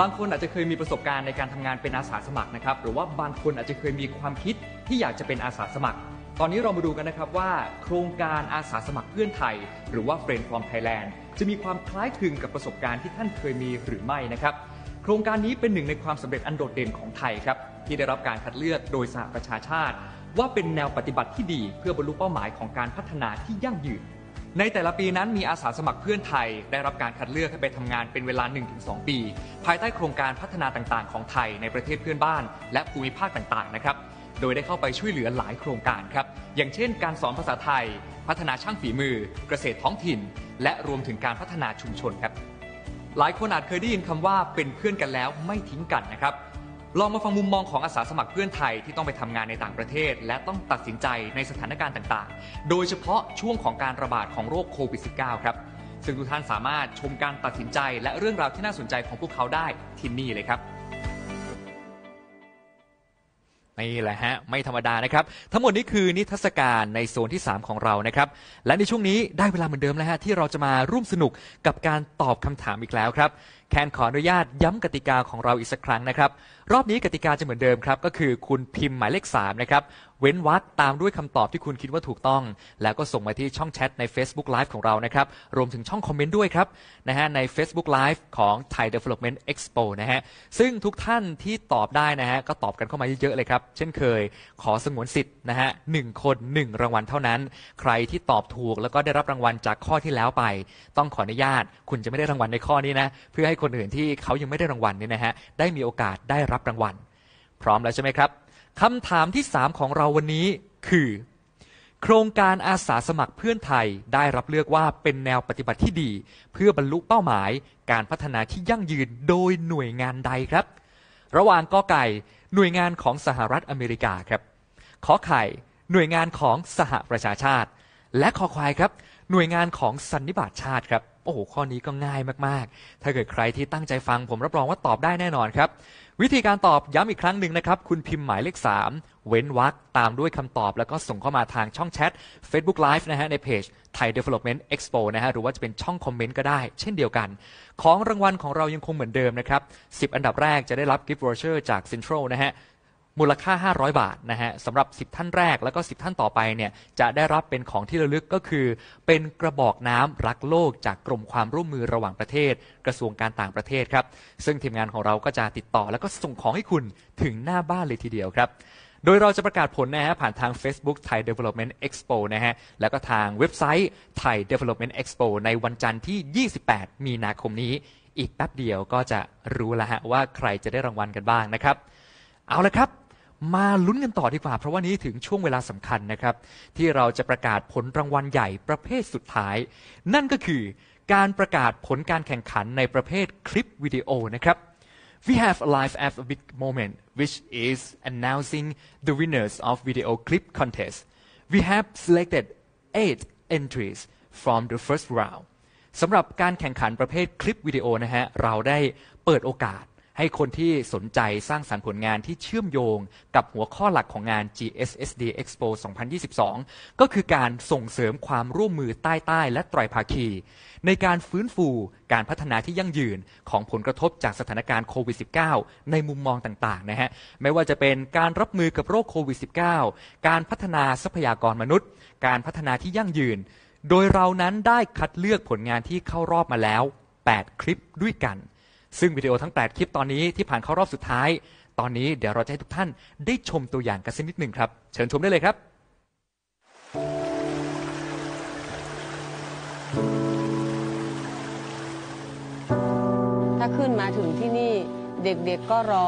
บางคนอาจจะเคยมีประสบการณ์ในการทำงานเป็นอาสาสมัครนะครับหรือว่าบางคนอาจจะเคยมีความคิดที่อยากจะเป็นอาสาสมัครตอนนี้เรามาดูกันนะครับว่าโครงการอาสาสมัครเพื่อนไทยหรือว่า Friend from Thailand จะมีความคล้ายคลึงกับประสบการณ์ที่ท่านเคยมีหรือไม่นะครับโครงการนี้เป็นหนึ่งในความสำเร็จอันโดดเด่นของไทยครับที่ได้รับการคัดเลือกโดยสหประชาชาติว่าเป็นแนวปฏิบัติที่ดีเพื่อบรรลุเป้าหมายของการพัฒนาที่ยั่งยืนในแต่ละปีนั้นมีอาสาสมัครเพื่อนไทยได้รับการคัดเลือกให้ไปทำงานเป็นเวลา 1-2 ปีภายใต้โครงการพัฒนาต่างๆของไทยในประเทศเพื่อนบ้านและภูมิภาคต่างๆนะครับโดยได้เข้าไปช่วยเหลือหลายโครงการครับอย่างเช่นการสอนภาษาไทยพัฒนาช่างฝีมือเกษตรท้องถิ่นและรวมถึงการพัฒนาชุมชนครับหลายคนอาจเคยได้ยินคำว่าเป็นเพื่อนกันแล้วไม่ทิ้งกันนะครับลองมาฟังมุมมองของอาสาสมัครเพื่อนไทยที่ต้องไปทำงานในต่างประเทศและต้องตัดสินใจในสถานการณ์ต่างๆโดยเฉพาะช่วงของการระบาดของโรคโควิด -19 ครับซึ่งทุกท่านสามารถชมการตัดสินใจและเรื่องราวที่น่าสนใจของพวกเขาได้ที่นี่เลยครับนี่แหละฮะไม่ธรรมดานะครับทั้งหมดนี้คือนิทรรศการในโซนที่3ของเรานะครับและในช่วงนี้ได้เวลาเหมือนเดิมแล้วฮะที่เราจะมาร่วมสนุกกับการตอบคำถามอีกแล้วครับแคนขออนุญาตย้ำกติกาของเราอีกสักครั้งนะครับรอบนี้กติกาจะเหมือนเดิมครับก็คือคุณพิมพ์หมายเลข3นะครับเว้นวรรคตามด้วยคำตอบที่คุณคิดว่าถูกต้องแล้วก็ส่งมาที่ช่องแชทใน Facebook Live ของเรานะครับรวมถึงช่องคอมเมนต์ด้วยครับนะฮะใน Facebook Live ของ Thai Development Expo นะฮะซึ่งทุกท่านที่ตอบได้นะฮะก็ตอบกันเข้ามาเยอะๆเลยครับเช่นเคยขอสงวนสิทธิ์นะฮะ1คน1รางวัลเท่านั้นใครที่ตอบถูกแล้วก็ได้รับรางวัลจากข้อที่แล้วไปต้องขออนุญาตคุณจะไม่ได้รางวัลในข้อนี้นะเพื่อให้คนอื่นที่เขายังไม่ได้รางวัลนี่นะฮะได้มีโอกาสได้รับรางวัลพร้อมแล้วใช่ไหมครับคำถามที่3ของเราวันนี้คือโครงการอาสาสมัครเพื่อนไทยได้รับเลือกว่าเป็นแนวปฏิบัติที่ดีเพื่อบรรลุเป้าหมายการพัฒนาที่ยั่งยืนโดยหน่วยงานใดครับระหว่างก.ไก่หน่วยงานของสหรัฐอเมริกาครับข.ไข่หน่วยงานของสหประชาชาติและข.ควายครับหน่วยงานของสันนิบาตชาติครับโอ้โหข้อนี้ก็ง่ายมากๆถ้าเกิดใครที่ตั้งใจฟังผมรับรองว่าตอบได้แน่นอนครับวิธีการตอบย้ำอีกครั้งหนึ่งนะครับคุณพิมพ์หมายเลข3เว้นวรรคตามด้วยคำตอบแล้วก็ส่งเข้ามาทางช่องแชท Facebook Live นะฮะในเพจ Thai Development Expo นะฮะหรือว่าจะเป็นช่องคอมเมนต์ก็ได้เช่นเดียวกันของรางวัลของเรายังคงเหมือนเดิมนะครับ10 อันดับแรกจะได้รับ Gift Voucher จาก Central นะฮะ มูลค่า500 บาทนะฮะสำหรับ10ท่านแรกแล้วก็10ท่านต่อไปเนี่ยจะได้รับเป็นของที่ระลึกก็คือเป็นกระบอกน้ำรักโลกจากกรมความร่วมมือระหว่างประเทศกระทรวงการต่างประเทศครับซึ่งทีมงานของเราก็จะติดต่อแล้วก็ส่งของให้คุณถึงหน้าบ้านเลยทีเดียวครับโดยเราจะประกาศผลนะฮะผ่านทาง Facebook Thai Development Expo นะฮะแล้วก็ทางเว็บไซต์ Thai Development Expo ในวันจันทร์ที่28มีนาคมนี้อีกแป๊บเดียวก็จะรู้ละฮะว่าใครจะได้รางวัลกันบ้างนะครับเอาละครับมาลุ้นกันต่อดีกว่าเพราะว่านี้ถึงช่วงเวลาสำคัญนะครับที่เราจะประกาศผลรางวัลใหญ่ประเภทสุดท้ายนั่นก็คือการประกาศผลการแข่งขันในประเภทคลิปวิดีโอนะครับ We have arrived at a big moment which is announcing the winners of video clip contest. We have selected 8 entries from the first round. สำหรับการแข่งขันประเภทคลิปวิดีโอนะฮะเราได้เปิดโอกาสให้คนที่สนใจสร้างสรรค์ผลงานที่เชื่อมโยงกับหัวข้อหลักของงาน GSSD Expo 2022 ก็คือการส่งเสริมความร่วมมือใต้และไตรภาคีในการฟื้นฟูการพัฒนาที่ยั่งยืนของผลกระทบจากสถานการณ์โควิด -19 ในมุมมองต่างๆนะฮะไม่ว่าจะเป็นการรับมือกับโรคโควิด -19 การพัฒนาทรัพยากรมนุษย์การพัฒนาที่ยั่งยืนโดยเรานั้นได้คัดเลือกผลงานที่เข้ารอบมาแล้ว8คลิปด้วยกันซึ่งวิดีโอทั้ง8คลิปตอนนี้ที่ผ่านเข้ารอบสุดท้ายตอนนี้เดี๋ยวเราจะให้ทุกท่านได้ชมตัวอย่างกันสักนิดหนึ่งครับเชิญชมได้เลยครับ ถ้าขึ้นมาถึงที่นี่เด็กๆก็รอ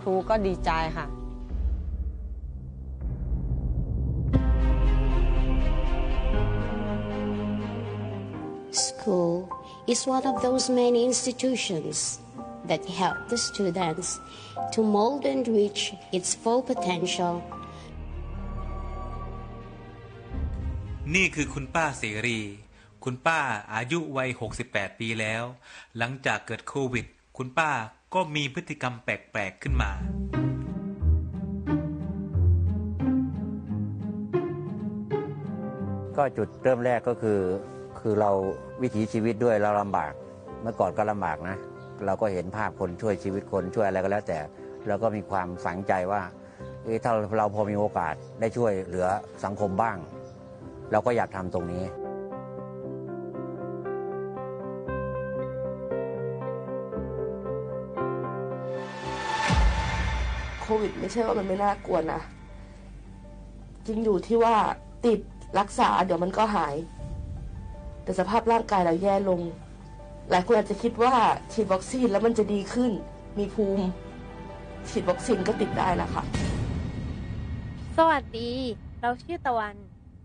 ครูก็ดีใจค่ะSchool is one of those many institutions that help the students to mold and reach its full potential. นี่คือคุณป้าเสรีคุณป้าอายุวัย68ปีแล้วหลังจากเกิดโควิดคุณป้าก็มีพฤติกรรมแปลกๆขึ้นมาก็จุดเริ่มแรกก็คือเราวิถีชีวิตด้วยเราลำบากเมื่อก่อนก็ลำบากนะเราก็เห็นภาพคนช่วยชีวิตคนช่วยอะไรก็แล้วแต่เราก็มีความฝังใจว่าถ้าเราพอมีโอกาสได้ช่วยเหลือสังคมบ้างเราก็อยากทำตรงนี้โควิดไม่ใช่ว่ามันไม่น่ากลัวนะจริงอยู่ที่ว่าติดรักษาเดี๋ยวมันก็หายแต่สภาพร่างกายเราแย่ลงหลายคนอาจจะคิดว่าฉีดวัคซีนแล้วมันจะดีขึ้นมีภูมิฉีดวัคซีนก็ติดได้นะคะสวัสดีเราชื่อตะวัน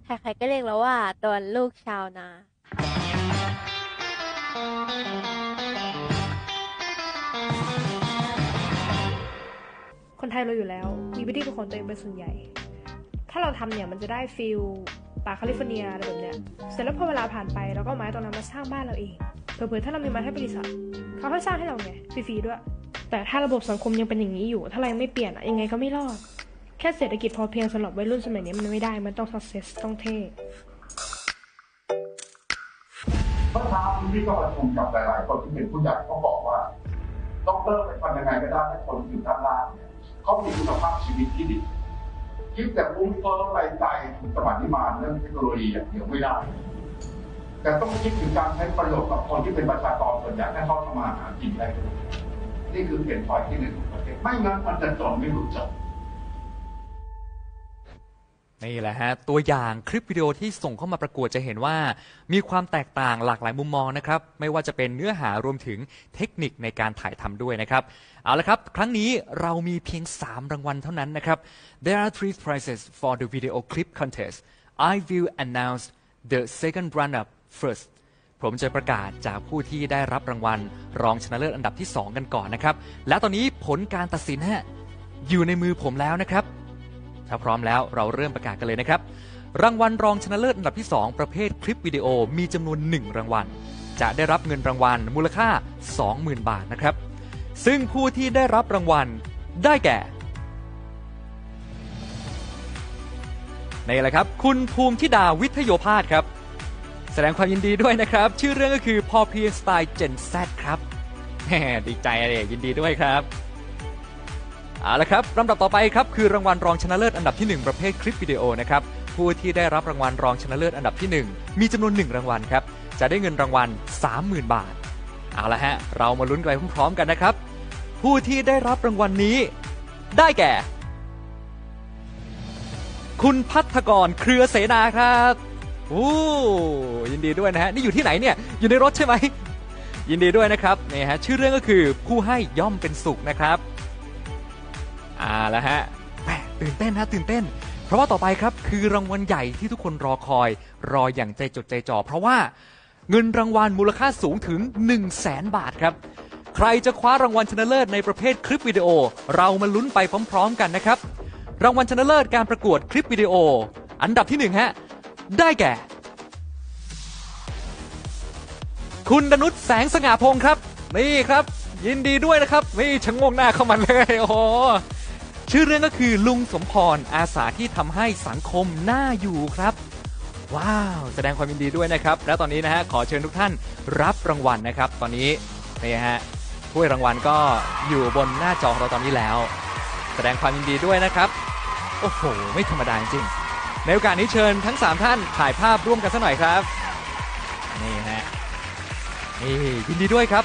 ใครๆก็เรียกเราว่าตะวันลูกชาวนาคนไทยเราอยู่แล้วมีวิธีเป็นของตัวเองเป็นส่วนใหญ่ถ้าเราทำเนี่ยมันจะได้ฟีลป่าแคลิฟอร์เนียอะไรแบบเนี้ยเสร็จแล้วพอเวลาผ่านไปเราก็ไม้ตรงนั้นมาสร้างบ้านเราเองเผื่อถ้าเรามีไม้ให้บริษัทเขาก็สร้างให้เราไงฟรีๆด้วยแต่ถ้าระบบสังคมยังเป็นอย่างนี้อยู่ถ้าเรายังไม่เปลี่ยนอะยังไงก็ไม่รอดแค่เศรษฐกิจพอเพียงสำหรับวัยรุ่นสมัยนี้มันไม่ได้มันต้อง success ต้องเท่เมื่อเช้าพี่ก็ประชุมกับหลายๆคนที่เป็นผู้ใหญ่ก็บอกว่าต้องเลิกไปทำยังไงก็ได้ให้คนอยู่ด้านล่างเนี่ยเขามีคุณภาพชีวิตที่ดีคิดแต่มุ่งเป้าไปไกลสมัยนี้มาเรื่องเทคโนโลยีอย่างเดียวไม่ได้แต่ต้องคิดถึงการใช้ประโยชน์กับคนที่เป็นประชากรส่วนใหญ่ให้เขาทำมาหากินได้นี่คือเปลี่ยนพอยที่หนึ่งของประเทศไม่งั้นมันจะจบไม่รู้จบนี่แหละฮะตัวอย่างคลิปวิดีโอที่ส่งเข้ามาประกวดจะเห็นว่ามีความแตกต่างหลากหลายมุมมองนะครับไม่ว่าจะเป็นเนื้อหารวมถึงเทคนิคในการถ่ายทำด้วยนะครับเอาละครับครั้งนี้เรามีเพียง3รางวัลเท่านั้นนะครับ There are 3 prizes for the video clip contest. I will announce the second runner-up first. ผมจะประกาศจากผู้ที่ได้รับรางวัลรองชนะเลิศอันดับที่2กันก่อนนะครับและตอนนี้ผลการตัดสินฮะอยู่ในมือผมแล้วนะครับถ้าพร้อมแล้วเราเริ่มประกาศกันเลยนะครับรางวัลรองชนะเลิศอันดับที่2ประเภทคลิปวิดีโอมีจำนวน1รางวัลจะได้รับเงินรางวัลมูลค่า 20,000 บาทนะครับซึ่งผู้ที่ได้รับรางวัลได้แก่นี่แหละครับคุณภูมิธิดาวิทโยภาสครับแสดงความยินดีด้วยนะครับชื่อเรื่องก็คือพอเพียงสไตล์ Gen Z ครับดีใจเลยยินดีด้วยครับ เอาละครับลำดับต่อไปครับคือรางวัลรองชนะเลิศอันดับที่1ประเภทคลิปวิดีโอนะครับผู้ที่ได้รับรางวัลรองชนะเลิศอันดับที่1มีจำนวน1รางวัลครับจะได้เงินรางวัล 30,000 บาทเอาละฮะเรามาลุ้นกันไปพร้อมๆกันนะครับผู้ที่ได้รับรางวัลนี้ได้แก่คุณภัทรกรเครือเสนาครับโอ้ยินดีด้วยนะฮะนี่อยู่ที่ไหนเนี่ยอยู่ในรถใช่ไหมยินดีด้วยนะครับนี่ฮะชื่อเรื่องก็คือผู้ให้ย่อมเป็นสุขนะครับแล้วฮะตื่นเต้นนะตื่นเต้นเพราะว่าต่อไปครับคือรางวัลใหญ่ที่ทุกคนรอคอยรออย่างใจจดใจจ่อเพราะว่าเงินรางวัลมูลค่าสูงถึง 100,000 บาทครับใครจะคว้ารางวัลชนะเลิศในประเภทคลิปวิดีโอเรามาลุ้นไปพร้อมๆกันนะครับรางวัลชนะเลิศการประกวดคลิปวิดีโออันดับที่1ฮะได้แก่คุณดนุชแสงสง่าพงศ์ครับนี่ครับยินดีด้วยนะครับนี่ชะงงหน้าเข้ามาเลยโอ้ชื่อเรื่องก็คือลุงสมพรอาสาที่ทำให้สังคมน่าอยู่ครับว้าวแสดงความยินดีด้วยนะครับและตอนนี้นะฮะขอเชิญทุกท่านรับรางวัลนะครับตอนนี้นี่ฮะถ้วยรางวัลก็อยู่บนหน้าจอเราตอนนี้แล้วแสดงความยินดีด้วยนะครับโอ้โหไม่ธรรมดาจริงในโอกาสนี้เชิญทั้ง3ท่านถ่ายภาพร่วมกันสักหน่อยครับนี่ฮะนี่ยินดีด้วยครับ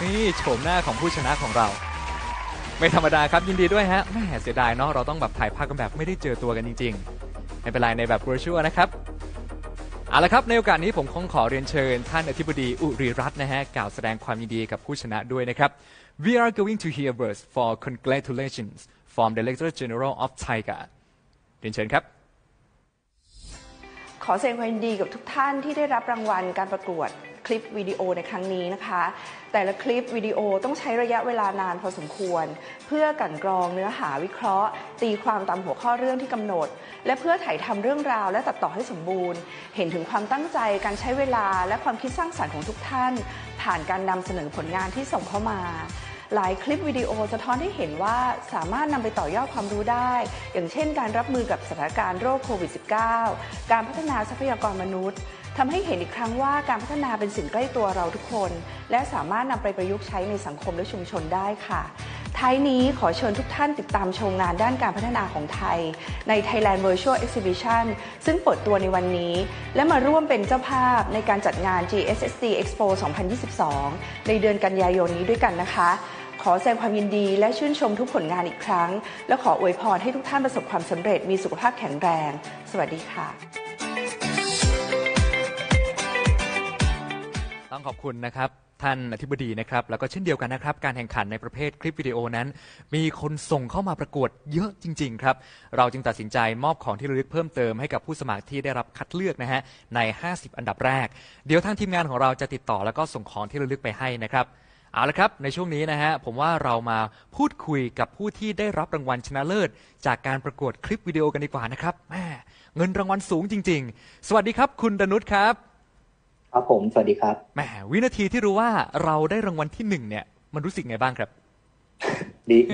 นี่โฉมหน้าของผู้ชนะของเราไม่ธรรมดาครับยินดีด้วยฮะแม่เสียดายเนาะเราต้องแบบถ่ายภาพกันแบบไม่ได้เจอตัวกันจริงๆไม่เป็นไรในแบบ virtual นะครับเอาละครับในโอกาสนี้ผมขอเรียนเชิญท่านอธิบดีอุรีรัตน์นะฮะกล่าวแสดงความยินดีกับผู้ชนะด้วยนะครับ We are going to hear words for congratulations from the Director General of Thaiga เรียนเชิญครับขอแสดงความยินดีกับทุกท่านที่ได้รับรางวัลการประกวดคลิปวิดีโอในครั้งนี้นะคะแต่ละคลิปวิดีโอต้องใช้ระยะเวลานานพอสมควรเพื่อกั่นกรองเนื้อหาวิเคราะห์ตีความตามหัวข้อเรื่องที่กำหนดและเพื่อถ่ายทำเรื่องราวและตัดต่อให้สมบูรณ์เห็นถึงความตั้งใจการใช้เวลาและความคิดสร้างสรรค์ของทุกท่านผ่านการนำเสนอผลงานที่ส่งเข้ามาหลายคลิปวิดีโอสะท้อนให้เห็นว่าสามารถนำไปต่อยอดความรู้ได้อย่างเช่นการรับมือกับสถานการณ์โรคโควิด -19 การพัฒนาทรัพยากรมนุษย์ทำให้เห็นอีกครั้งว่าการพัฒนาเป็นสิ่งใกล้ตัวเราทุกคนและสามารถนำไปประยุกต์ใช้ในสังคมและชุมชนได้ค่ะท้ายนี้ขอเชิญทุกท่านติดตามชมงานด้านการพัฒนาของไทยใน Thailand Virtual Exhibition ซึ่งเปิดตัวในวันนี้และมาร่วมเป็นเจ้าภาพในการจัดงาน GSSD Expo 2022 ในเดือนกันยายนนี้ด้วยกันนะคะขอแสดงความยินดีและชื่นชมทุกผลงานอีกครั้งและขออวยพรให้ทุกท่านประสบความสำเร็จมีสุขภาพแข็งแรงสวัสดีค่ะต้องขอบคุณนะครับท่านอธิบดีนะครับแล้วก็เช่นเดียวกันนะครับการแข่งขันในประเภทคลิปวิดีโอนั้นมีคนส่งเข้ามาประกวดเยอะจริงๆครับเราจึงตัดสินใจมอบของที่ระลึกเพิ่มเติมให้กับผู้สมัครที่ได้รับคัดเลือกนะฮะใน50อันดับแรกเดี๋ยวทางทีมงานของเราจะติดต่อแล้วก็ส่งของที่ระลึกไปให้นะครับเอาละครับในช่วงนี้นะฮะผมว่าเรามาพูดคุยกับผู้ที่ได้รับรางวัลชนะเลิศจากการประกวดคลิปวิดีโอกันดีกว่านะครับแหมเงินรางวัลสูงจริงๆสวัสดีครับคุณดนุชครับครับผมสวัสดีครับแหมวินาทีที่รู้ว่าเราได้รางวัลที่1เนี่ยมันรู้สึกไงบ้างครับ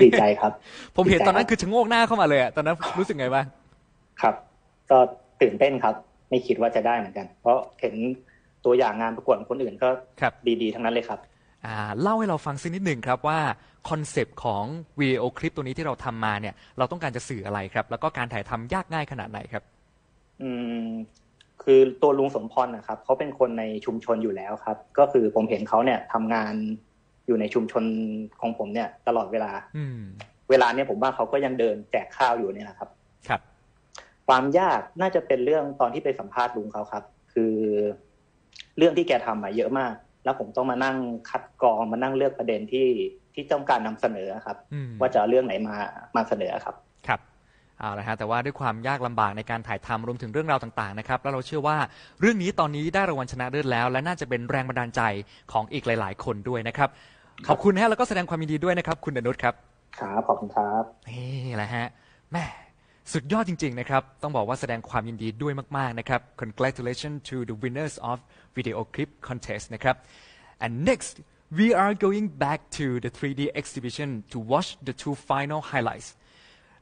ดีใจครับผมเห็นตอนนั้นคือชะโงกหน้าเข้ามาเลยตอนนั้นรู้สึกไงบ้างครับก็ตื่นเต้นครับไม่คิดว่าจะได้เหมือนกันเพราะเห็นตัวอย่างงานประกวดของคนอื่นก็ดีๆทั้งนั้นเลยครับเล่าให้เราฟังสักนิดหนึ่งครับว่าคอนเซปต์ของวิดีโอคลิปตัวนี้ที่เราทำมาเนี่ยเราต้องการจะสื่ออะไรครับแล้วก็การถ่ายทำยากง่ายขนาดไหนครับคือตัวลุงสมพรนะครับเขาเป็นคนในชุมชนอยู่แล้วครับก็คือผมเห็นเขาเนี่ยทำงานอยู่ในชุมชนของผมเนี่ยตลอดเวลาเนี่ยผมว่าเขาก็ยังเดินแจกข้าวอยู่เนี่ยนะครับครับความยากน่าจะเป็นเรื่องตอนที่ไปสัมภาษณ์ลุงเขาครับคือเรื่องที่แกทำมาเยอะมากแล้วผมต้องมานั่งคัดกรองมานั่งเลือกประเด็นที่ต้องการนำเสนอครับว่าจะเรื่องไหนมาเสนอครับครับเอาละฮะแต่ว่าด้วยความยากลำบากในการถ่ายทำรวมถึงเรื่องราวต่างๆนะครับแล้วเราเชื่อว่าเรื่องนี้ตอนนี้ได้รางวัลชนะเลิศแล้วและน่าจะเป็นแรงบันดาลใจของอีกหลายๆคนด้วยนะครับขอบคุณฮะแล้วก็แสดงความยินดีด้วยนะครับคุณดนุชครับครับขอบคุณครับนี่แหละฮะแม่สุดยอดจริงๆนะครับต้องบอกว่าแสดงความยินดีด้วยมากๆนะครับ Congratulations to the winners of video clip contest นะครับ and next we are going back to the 3D exhibition to watch the two final highlights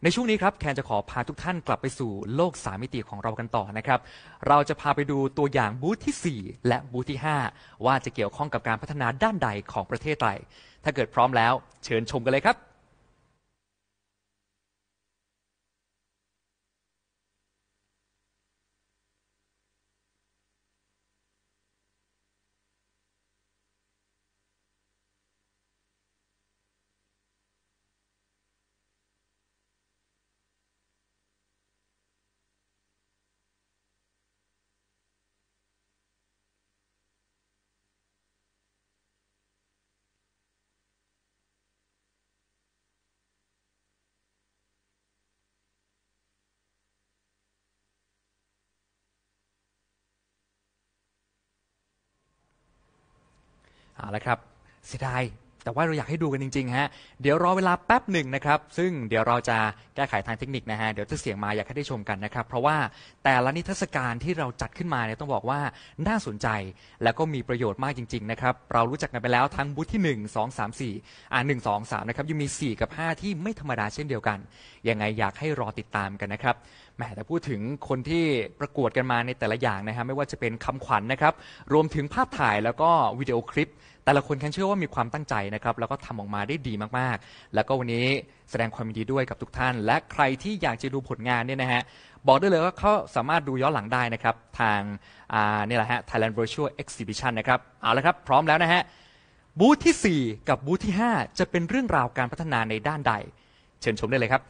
ในช่วงนี้ครับแคนจะขอพาทุกท่านกลับไปสู่โลก3มิติของเรากันต่อนะครับเราจะพาไปดูตัวอย่างบูธที่4และบูธที่5ว่าจะเกี่ยวข้องกับการพัฒนาด้านใดของประเทศไทยถ้าเกิดพร้อมแล้วเชิญชมกันเลยครับ เอาละครับเสียดายแต่ว่าเราอยากให้ดูกันจริงๆฮะเดี๋ยวรอเวลาแป๊บหนึ่งนะครับซึ่งเดี๋ยวเราจะแก้ไขทางเทคนิคนะฮะเดี๋ยวจะเสียงมาอยากให้ได้ชมกันนะครับเพราะว่าแต่ละนิทรรศการที่เราจัดขึ้นมาเนี่ยต้องบอกว่าน่าสนใจแล้วก็มีประโยชน์มากจริงๆนะครับเรารู้จักกันไปแล้วทั้งบูธที่1 2 3 41 2 3นะครับยังมี4กับ5ที่ไม่ธรรมดาเช่นเดียวกันยังไงอยากให้รอติดตามกันนะครับแม้แต่พูดถึงคนที่ประกวดกันมาในแต่ละอย่างนะฮะไม่ว่าจะเป็นคำขวัญ นะครับรวมถึงภาพถ่ายแล้วก็วิดีโอคลิปแต่ละคนฉันเชื่อว่ามีความตั้งใจนะครับแล้วก็ทำออกมาได้ดีมากๆแล้วก็วันนี้แสดงความยินดีด้วยกับทุกท่านและใครที่อยากจะดูผลงานเนี่ยนะฮะบอกได้เลยว่าเขาสามารถดูย้อนหลังได้นะครับทางนี่แหละฮะ Thailand Virtual Exhibition นะครับเอาละครับพร้อมแล้วนะฮะบูธที่4กับบูธที่5จะเป็นเรื่องราวการพัฒนาในด้านใดเชิญชมได้เลยครับ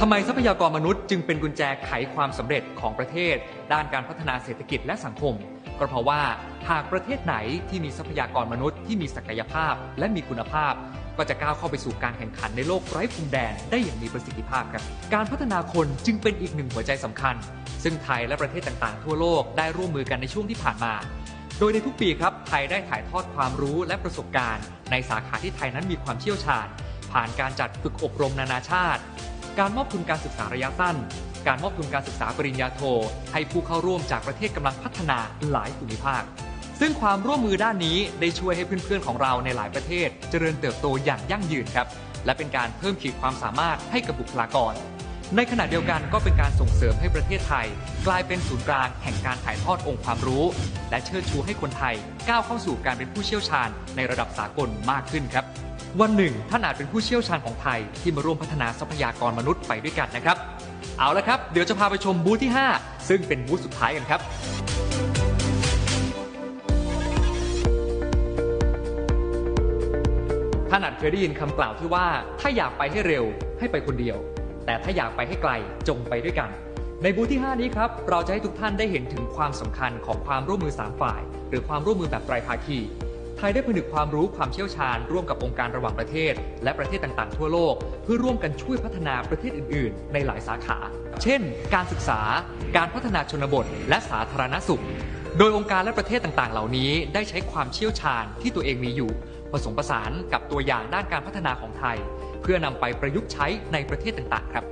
ทำไมทรัพยากรมนุษย์จึงเป็นกุญแจไขความสำเร็จของประเทศด้านการพัฒนาเศรษฐกิจและสังคมก็เพราะว่าหากประเทศไหนที่มีทรัพยากรมนุษย์ที่มีศักยภาพและมีคุณภาพก็จะก้าวเข้าไปสู่การแข่งขันในโลกไร้พรมแดนได้อย่างมีประสิทธิภาพครับการพัฒนาคนจึงเป็นอีกหนึ่งหัวใจสำคัญซึ่งไทยและประเทศต่างๆทั่วโลกได้ร่วมมือกันในช่วงที่ผ่านมาโดยในทุกปีครับไทยได้ถ่ายทอดความรู้และประสบการณ์ในสาขาที่ไทยนั้นมีความเชี่ยวชาญผ่านการจัดฝึกอบรมนานาชาติการมอบทุนการศึกษาระยะสั้นการมอบทุนการศึกษาปริญญาโทให้ผู้เข้าร่วมจากประเทศกำลังพัฒนาหลายภูมิภาคซึ่งความร่วมมือด้านนี้ได้ช่วยให้เพื่อนๆของเราในหลายประเทศเจริญเติบโตอย่างยั่งยืนครับและเป็นการเพิ่มขีดความสามารถให้กับบุคลากรในขณะเดียวกันก็เป็นการส่งเสริมให้ประเทศไทยกลายเป็นศูนย์กลางแห่งการถ่ายทอดองค์ความรู้และเชิดชูให้คนไทยก้าวเข้าสู่การเป็นผู้เชี่ยวชาญในระดับสากลมากขึ้นครับวันหนึ่งท่านอาจเป็นผู้เชี่ยวชาญของไทยที่มาร่วมพัฒนาทรัพยากรมนุษย์ไปด้วยกันนะครับเอาละครับเดี๋ยวจะพาไปชมบูธที่5ซึ่งเป็นบูธสุดท้ายกันครับท่านอาจเคยได้ยินคำกล่าวที่ว่าถ้าอยากไปให้เร็วให้ไปคนเดียวแต่ถ้าอยากไปให้ไกลจงไปด้วยกันในบูธที่5นี้ครับเราจะให้ทุกท่านได้เห็นถึงความสำคัญของความร่วมมือ3ฝ่ายหรือความร่วมมือแบบไตรภาคีไทยได้ผนึกความรู้ความเชี่ยวชาญร่วมกับองค์การระหว่างประเทศและประเทศต่างๆทั่วโลกเพื่อร่วมกันช่วยพัฒนาประเทศอื่นๆในหลายสาขาเช่นการศึกษาการพัฒนาชนบทและสาธารณสุขโดยองค์การและประเทศต่างๆเหล่านี้ได้ใช้ความเชี่ยวชาญที่ตัวเองมีอยู่ผสมผสานกับตัวอย่างด้านการพัฒนาของไทยเพื่อนำไปประยุกต์ใช้ในประเทศต่างๆครับ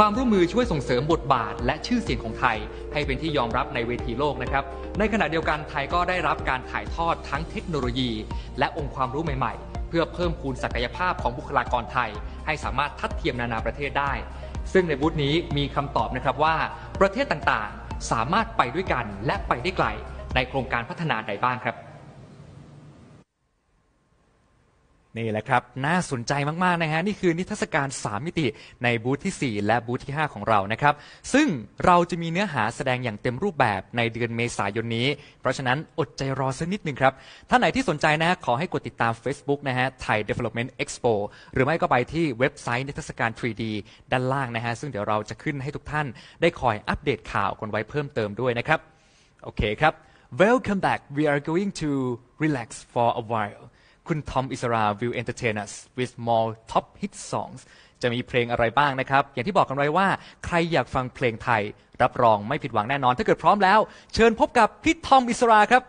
ความร่วมมือช่วยส่งเสริมบทบาทและชื่อเสียงของไทยให้เป็นที่ยอมรับในเวทีโลกนะครับในขณะเดียวกันไทยก็ได้รับการถ่ายทอดทั้งเทคโนโลยีและองค์ความรู้ใหม่ๆเพื่อเพิ่มพูนศักยภาพของบุคลากรไทยให้สามารถทัดเทียมนานาประเทศได้ซึ่งในบูธนี้มีคำตอบนะครับว่าประเทศต่างๆสามารถไปด้วยกันและไปได้ไกลในโครงการพัฒนาใดบ้างครับนี่แหละครับน่าสนใจมากๆนะฮะนี่คือนิทรรศการ3มิติในบูธที่4และบูธที่5ของเรานะครับซึ่งเราจะมีเนื้อหาแสดงอย่างเต็มรูปแบบในเดือนเมษายนนี้เพราะฉะนั้นอดใจรอสักนิดนึงครับท่านไหนที่สนใจนะขอให้กดติดตาม Facebook นะฮะ Thai Development Expo หรือไม่ก็ไปที่เว็บไซต์นิทรรศการ 3D ด้านล่างนะฮะซึ่งเดี๋ยวเราจะขึ้นให้ทุกท่านได้คอยอัปเดตข่าวกันไว้เพิ่มเติมด้วยนะครับโอเคครับ Welcome back we are going to relax for a whileคุณทอมอิสรา will entertain us with more top hit songs จะมีเพลงอะไรบ้างนะครับอย่างที่บอกกันไว้ว่าใครอยากฟังเพลงไทยรับรองไม่ผิดหวังแน่นอนถ้าเกิดพร้อมแล้วเชิญพบกับพี่ทอมอิสราครับ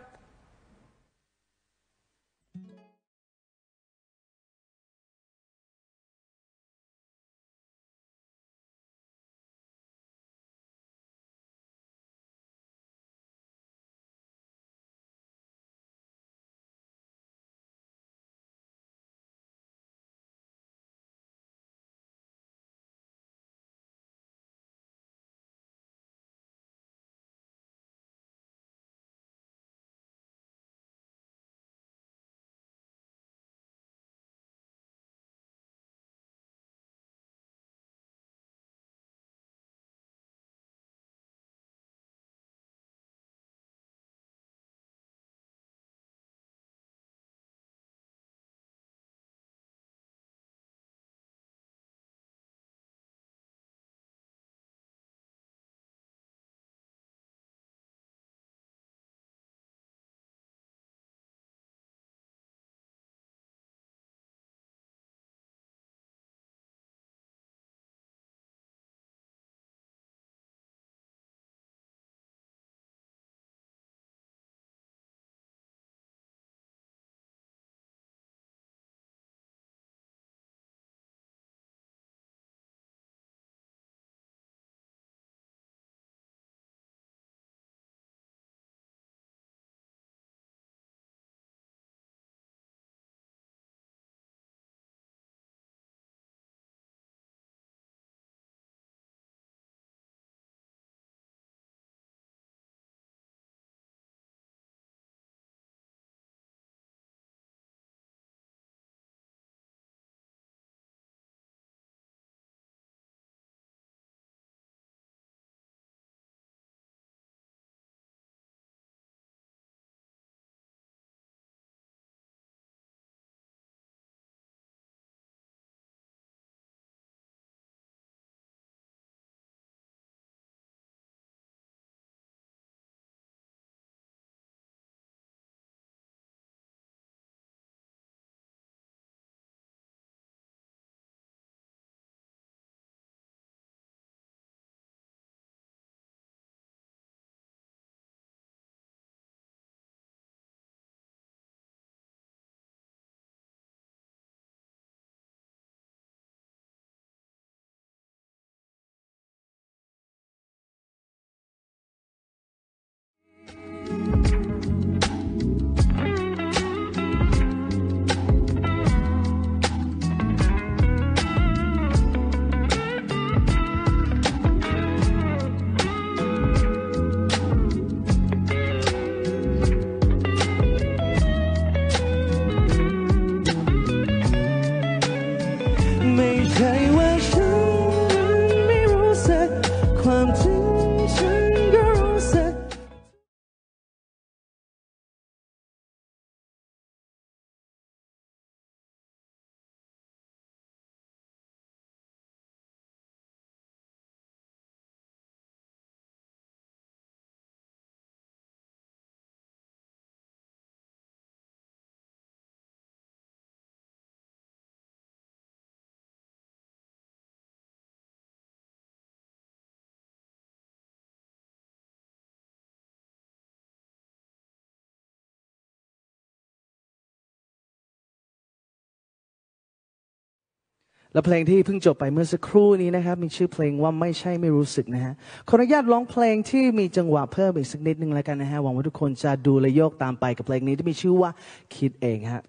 และเพลงที่เพิ่งจบไปเมื่อสักครู่นี้นะครับมีชื่อเพลงว่าไม่ใช่ไม่รู้สึกนะฮะขออนุญาตร้องเพลงที่มีจังหวะเพิ่มอีกสักนิดนึงแล้วกันนะฮะหวังว่าทุกคนจะดูและโยกตามไปกับเพลงนี้ที่มีชื่อว่าคิดเองฮะ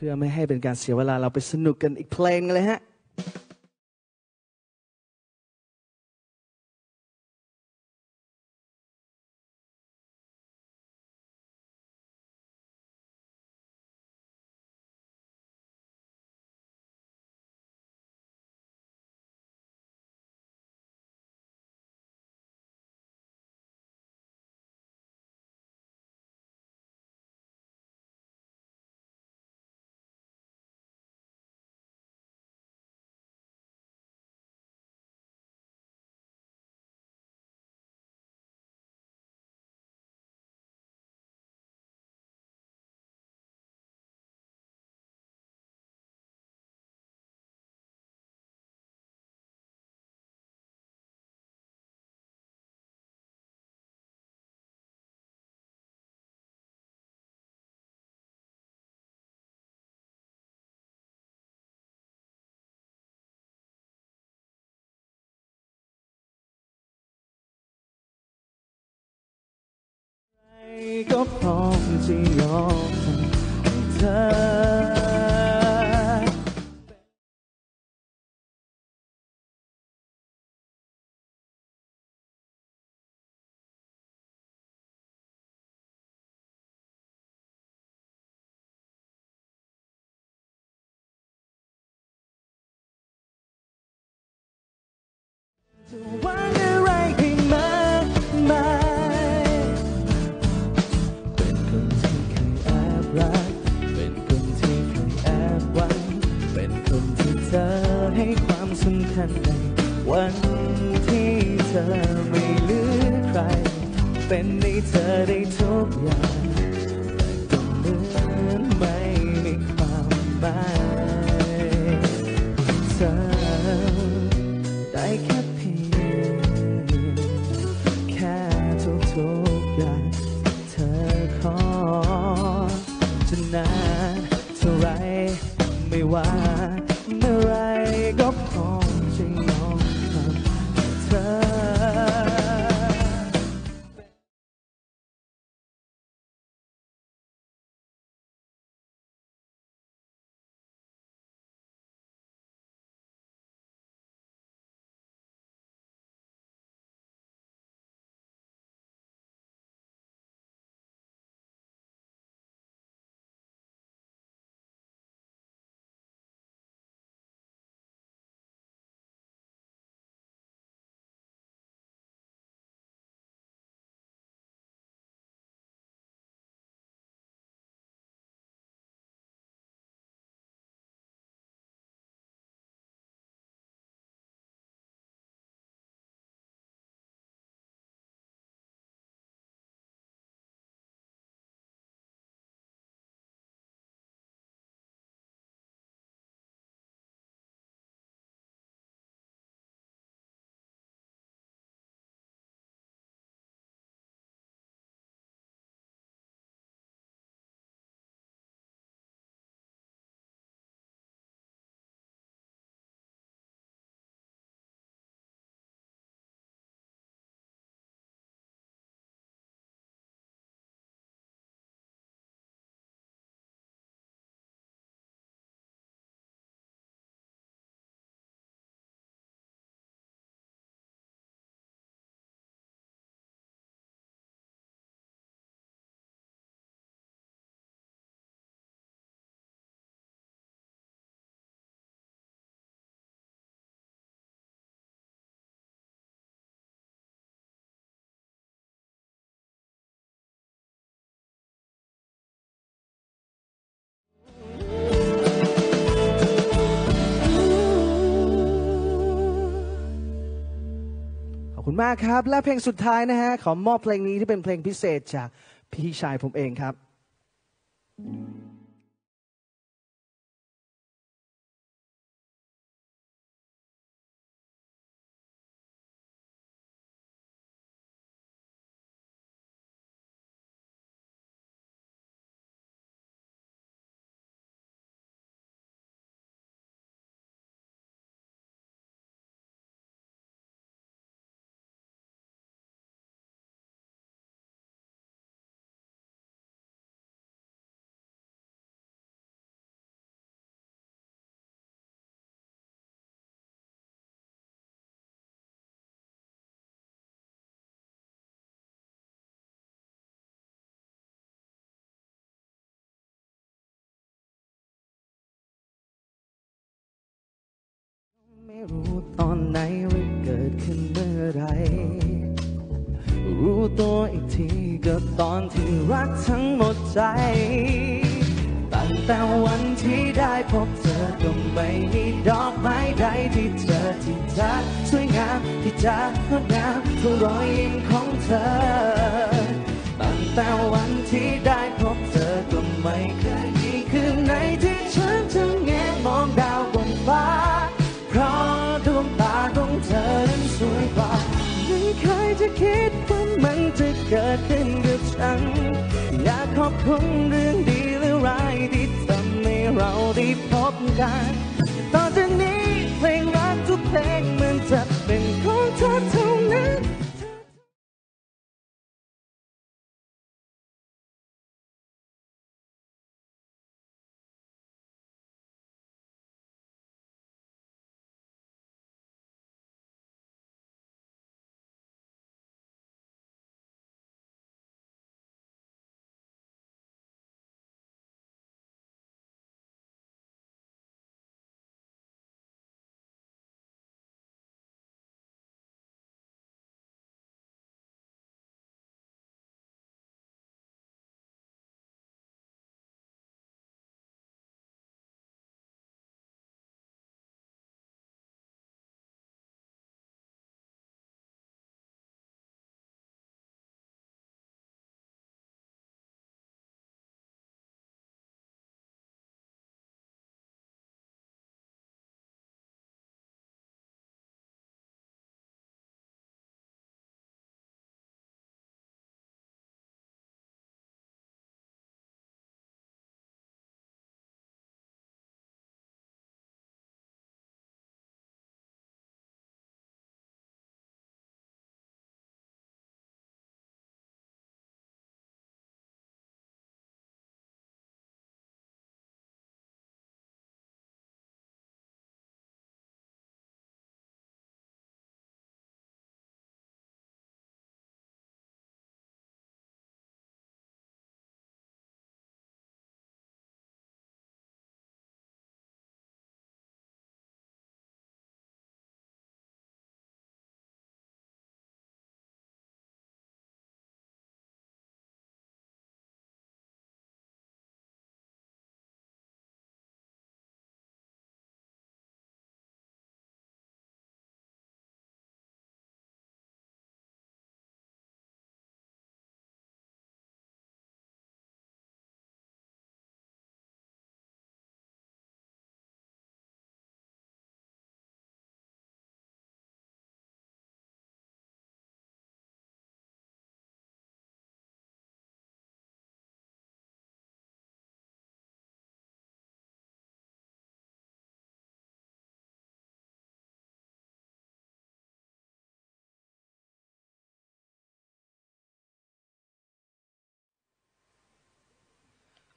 เพื่อไม่ให้เป็นการเสียเวลาเราไปสนุกกันอีกเพลงเลยฮะ ก็พร้อมจะยอมให้เธอวันที่เธอไม่เหลือใครเป็นให้เธอได้ทุกอย่างแต่ก็เหมือนไม่มีความหมายเธอได้แค่เพียงแค่ทุกอย่างเธอขอจะนานเท่าไรไม่ว่าเมื่อไรก็พอขอบคุณมากครับและเพลงสุดท้ายนะฮะขอมอบเพลงนี้ที่เป็นเพลงพิเศษจากพี่ชายผมเองครับไม่รู้ตอนไหนว่าเกิดขึ้นเมื่อไรรู้ตัวอีกทีก็ตอนที่รักทั้งหมดใจตั้งแต่วันที่ได้พบเธอก็ไม่มีดอกไม้ใดที่เธอที่จะสวยงามที่จะงดงามเท่ารอยยิ้มของเธอตั้งแต่วันที่ได้พบเธอก็ไม่เคยมีคืนไหนที่ฉันจะแงมองดาวบนฟ้าเพราะดวงตาของเธอนั้นสวยกว่าไม่เคยจะคิดว่ามันจะเกิดขึ้นกับฉันอยากขอบคุณเรื่องดีและร้ายที่ทำให้เราได้พบกันต่อจากนี้เพลงรักทุกเพลงมันจะเป็นของเธอเท่านั้น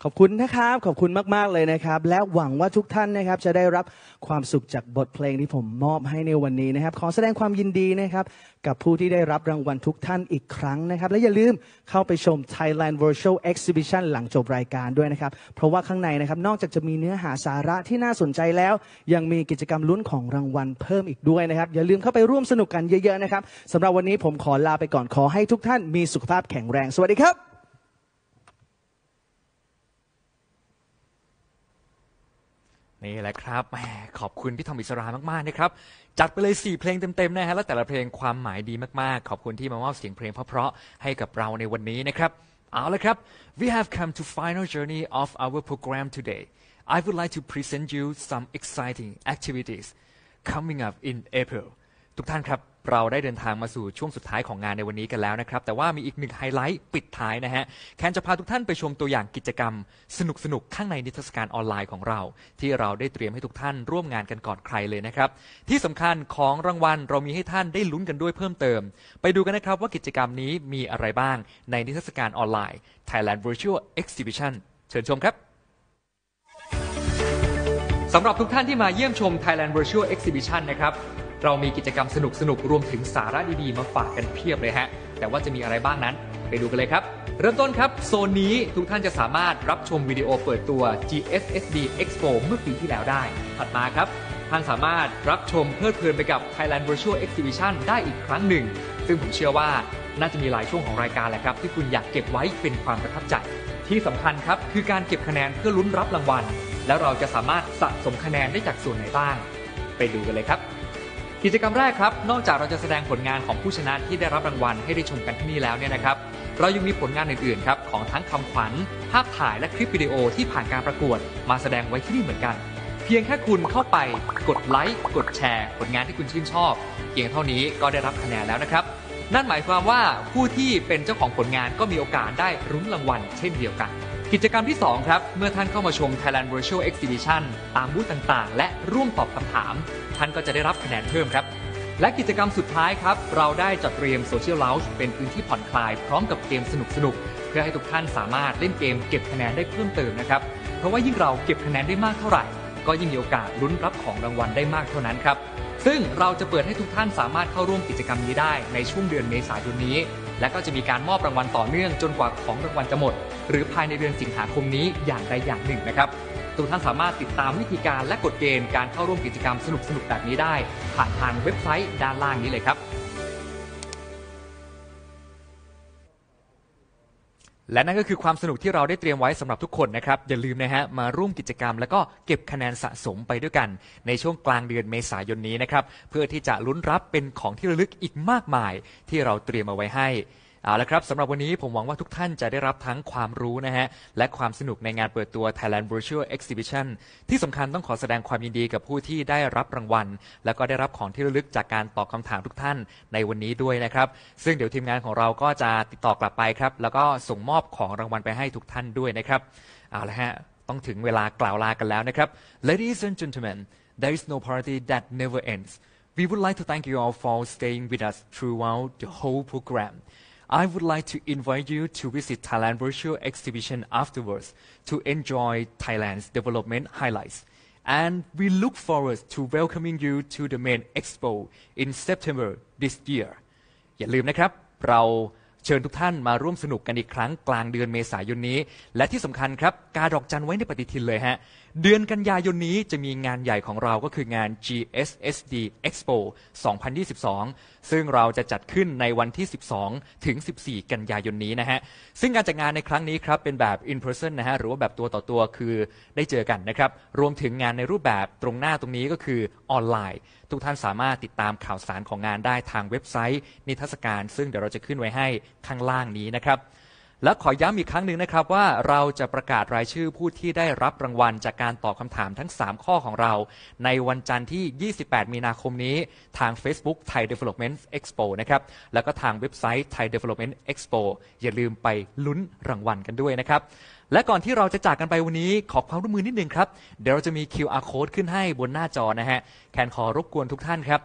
ขอบคุณนะครับขอบคุณมากๆเลยนะครับและหวังว่าทุกท่านนะครับจะได้รับความสุขจากบทเพลงที่ผมมอบให้ในวันนี้นะครับขอแสดงความยินดีนะครับกับผู้ที่ได้รับรางวัลทุกท่านอีกครั้งนะครับและอย่าลืมเข้าไปชม Thailand Virtual Exhibition หลังจบรายการด้วยนะครับเพราะว่าข้างในนะครับนอกจากจะมีเนื้อหาสาระที่น่าสนใจแล้วยังมีกิจกรรมลุ้นของรางวัลเพิ่มอีกด้วยนะครับอย่าลืมเข้าไปร่วมสนุกกันเยอะๆนะครับสำหรับวันนี้ผมขอลาไปก่อนขอให้ทุกท่านมีสุขภาพแข็งแรงสวัสดีครับนี่แหละครับขอบคุณพี่ทอมอิสรามากๆนะครับจัดไปเลย4เพลงเต็มๆนะฮะแล้วแต่ละเพลงความหมายดีมากๆขอบคุณที่มามอบเสียงเพลงเพราะๆให้กับเราในวันนี้นะครับเอาละครับ we have come to final journey of our program today I would like to present you some exciting activities coming up in April ทุกท่านครับเราได้เดินทางมาสู่ช่วงสุดท้ายของงานในวันนี้กันแล้วนะครับแต่ว่ามีอีกหนึ่งไฮไลท์ปิดท้ายนะฮะแคนจะพาทุกท่านไปชมตัวอย่างกิจกรรมสนุกๆข้างในนิทรรศการออนไลน์ของเราที่เราได้เตรียมให้ทุกท่านร่วมงานกันก่อนใครเลยนะครับที่สำคัญของรางวัลเรามีให้ท่านได้ลุ้นกันด้วยเพิ่มเติมไปดูกันนะครับว่ากิจกรรมนี้มีอะไรบ้างในนิทรรศการออนไลน์ Thailand Virtual Exhibition เชิญชมครับสำหรับทุกท่านที่มาเยี่ยมชม Thailand Virtual Exhibition นะครับเรามีกิจกรรมสนุกๆรวมถึงสาระดีๆมาฝากกันเพียบเลยฮะแต่ว่าจะมีอะไรบ้างนั้นไปดูกันเลยครับเริ่มต้นครับโซนนี้ทุกท่านจะสามารถรับชมวิดีโอเปิดตัว GSSD Expo เมื่อปีที่แล้วได้ถัดมาครับท่านสามารถรับชมเพลิดเพลินไปกับ Thailand Virtual Exhibition ได้อีกครั้งหนึ่งซึ่งผมเชื่อว่าน่าจะมีหลายช่วงของรายการแหละครับที่คุณอยากเก็บไว้เป็นความประทับใจที่สำคัญครับคือการเก็บคะแนนเพื่อลุ้นรับรางวัลแล้วเราจะสามารถสะสมคะแนนได้จากส่วนไหนบ้างไปดูกันเลยครับกิจกรรมแรกครับนอกจากเราจะแสดงผลงานของผู้ชนะที่ได้รับรางวัลให้ได้ชมกันที่นี่แล้วเนี่ยนะครับเรายังมีผลงานอื่นๆครับของทั้งคำขวัญภาพถ่ายและคลิปวิดีโอที่ผ่านการประกวดมาแสดงไว้ที่นี่เหมือนกันเพียงแค่คุณเข้าไปกดไลค์กดแชร์ผลงานที่คุณชื่นชอบเพียงเท่านี้ก็ได้รับคะแนนแล้วนะครับนั่นหมายความว่าผู้ที่เป็นเจ้าของผลงานก็มีโอกาสได้ลุ้นรางวัลเช่นเดียวกันกิจกรรมที่2ครับเมื่อท่านเข้ามาชม Thailand Virtual Exhibition ตามบูธต่างๆและร่วมตอบคำถามท่านก็จะได้รับคะแนนเพิ่มครับและกิจกรรมสุดท้ายครับเราได้จัดเตรียม Social Lounge เป็นพื้นที่ผ่อนคลายพร้อมกับเกมสนุกๆเพื่อให้ทุกท่านสามารถเล่นเกมเก็บคะแนนได้เพิ่มเติมนะครับเพราะว่ายิ่งเราเก็บคะแนนได้มากเท่าไหร่ก็ยิ่งมีโอกาสลุ้นรับของรางวัลได้มากเท่านั้นครับซึ่งเราจะเปิดให้ทุกท่านสามารถเข้าร่วมกิจกรรมนี้ได้ในช่วงเดือนเมษายนนี้และก็จะมีการมอบรางวัลต่อเนื่องจนกว่าของรางวัลจะหมดหรือภายในเดือนสิงหาคมนี้อย่างใดอย่างหนึ่งนะครับทุกท่านสามารถติดตามวิธีการและกฎเกณฑ์การเข้าร่วมกิจกรรมสนุกๆแบบนี้ได้ผ่านทางเว็บไซต์ด้านล่างนี้เลยครับและนั่นก็คือความสนุกที่เราได้เตรียมไว้สำหรับทุกคนนะครับอย่าลืมนะฮะมาร่วมกิจกรรมแล้วก็เก็บคะแนนสะสมไปด้วยกันในช่วงกลางเดือนเมษายนนี้นะครับเพื่อที่จะลุ้นรับเป็นของที่ระลึกอีกมากมายที่เราเตรียมเอาไว้ให้เอาละครับสำหรับวันนี้ผมหวังว่าทุกท่านจะได้รับทั้งความรู้นะฮะและความสนุกในงานเปิดตัว Thailand Virtual Exhibition ที่สำคัญต้องขอแสดงความยินดีกับผู้ที่ได้รับรางวัลและก็ได้รับของที่ระลึกจากการตอบคำถามทุกท่านในวันนี้ด้วยนะครับซึ่งเดี๋ยวทีมงานของเราก็จะติดต่อกลับไปครับแล้วก็ส่งมอบของรางวัลไปให้ทุกท่านด้วยนะครับเอาละฮะต้องถึงเวลากล่าวลากันแล้วนะครับ Ladies and gentlemen there is no party that never ends we would like to thank you all for staying with us throughout the whole program I would like to invite you to visit Thailand Virtual Exhibition afterwards to enjoy Thailand's development highlights. And we look forward to welcoming you to the main expo in September this year. อย่าลืมนะครับเราเชิญทุกท่านมาร่วมสนุกกันอีกครั้งกลางเดือนเมษายนนี้และที่สำคัญครับกาดอกจันไว้ในปฏิทินเลยฮะเดือนกันยายนนี้จะมีงานใหญ่ของเราก็คืองาน GSSD Expo 2022 ซึ่งเราจะจัดขึ้นในวันที่ 12-14 กันยายนนี้นะฮะซึ่งการจัดงานในครั้งนี้ครับเป็นแบบ in person นะฮะหรือว่าแบบตัวต่อตัวคือได้เจอกันนะครับรวมถึงงานในรูปแบบตรงหน้าตรงนี้ก็คือออนไลน์ทุกท่านสามารถติดตามข่าวสารของงานได้ทางเว็บไซต์นิทรรศการซึ่งเดี๋ยวเราจะขึ้นไว้ให้ข้างล่างนี้นะครับและขอย้ำอีกครั้งหนึ่งนะครับว่าเราจะประกาศรายชื่อผู้ที่ได้รับรางวัลจากการตอบคำถามทั้ง3ข้อของเราในวันจันทร์ที่ 28 มีนาคมนี้ทาง Facebook Thai Development Expo นะครับแล้วก็ทางเว็บไซต์ Thai Development Expo อย่าลืมไปลุ้นรางวัลกันด้วยนะครับและก่อนที่เราจะจากกันไปวันนี้ขอความร่วมมือนิดนึงครับเดี๋ยวเราจะมี QR Code ขึ้นให้บนหน้าจอนะฮะแคนขอรบกวนทุกท่านครับ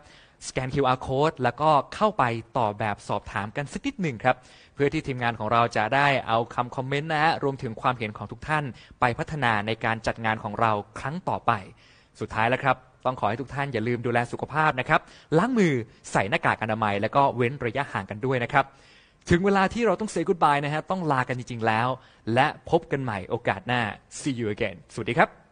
สแกน QR Code แล้วก็เข้าไปต่อแบบสอบถามกันสักนิดหนึ่งครับ เพื่อที่ทีมงานของเราจะได้เอาคำคอมเมนต์นะฮะรวมถึงความเห็นของทุกท่านไปพัฒนาในการจัดงานของเราครั้งต่อไปสุดท้ายแล้วครับต้องขอให้ทุกท่านอย่าลืมดูแลสุขภาพนะครับล้างมือใส่หน้ากากอนามัยแล้วก็เว้นระยะห่างกันด้วยนะครับถึงเวลาที่เราต้อง say goodbye นะฮะต้องลากันจริงๆแล้วและพบกันใหม่โอกาสหน้า see you again สวัสดีครับ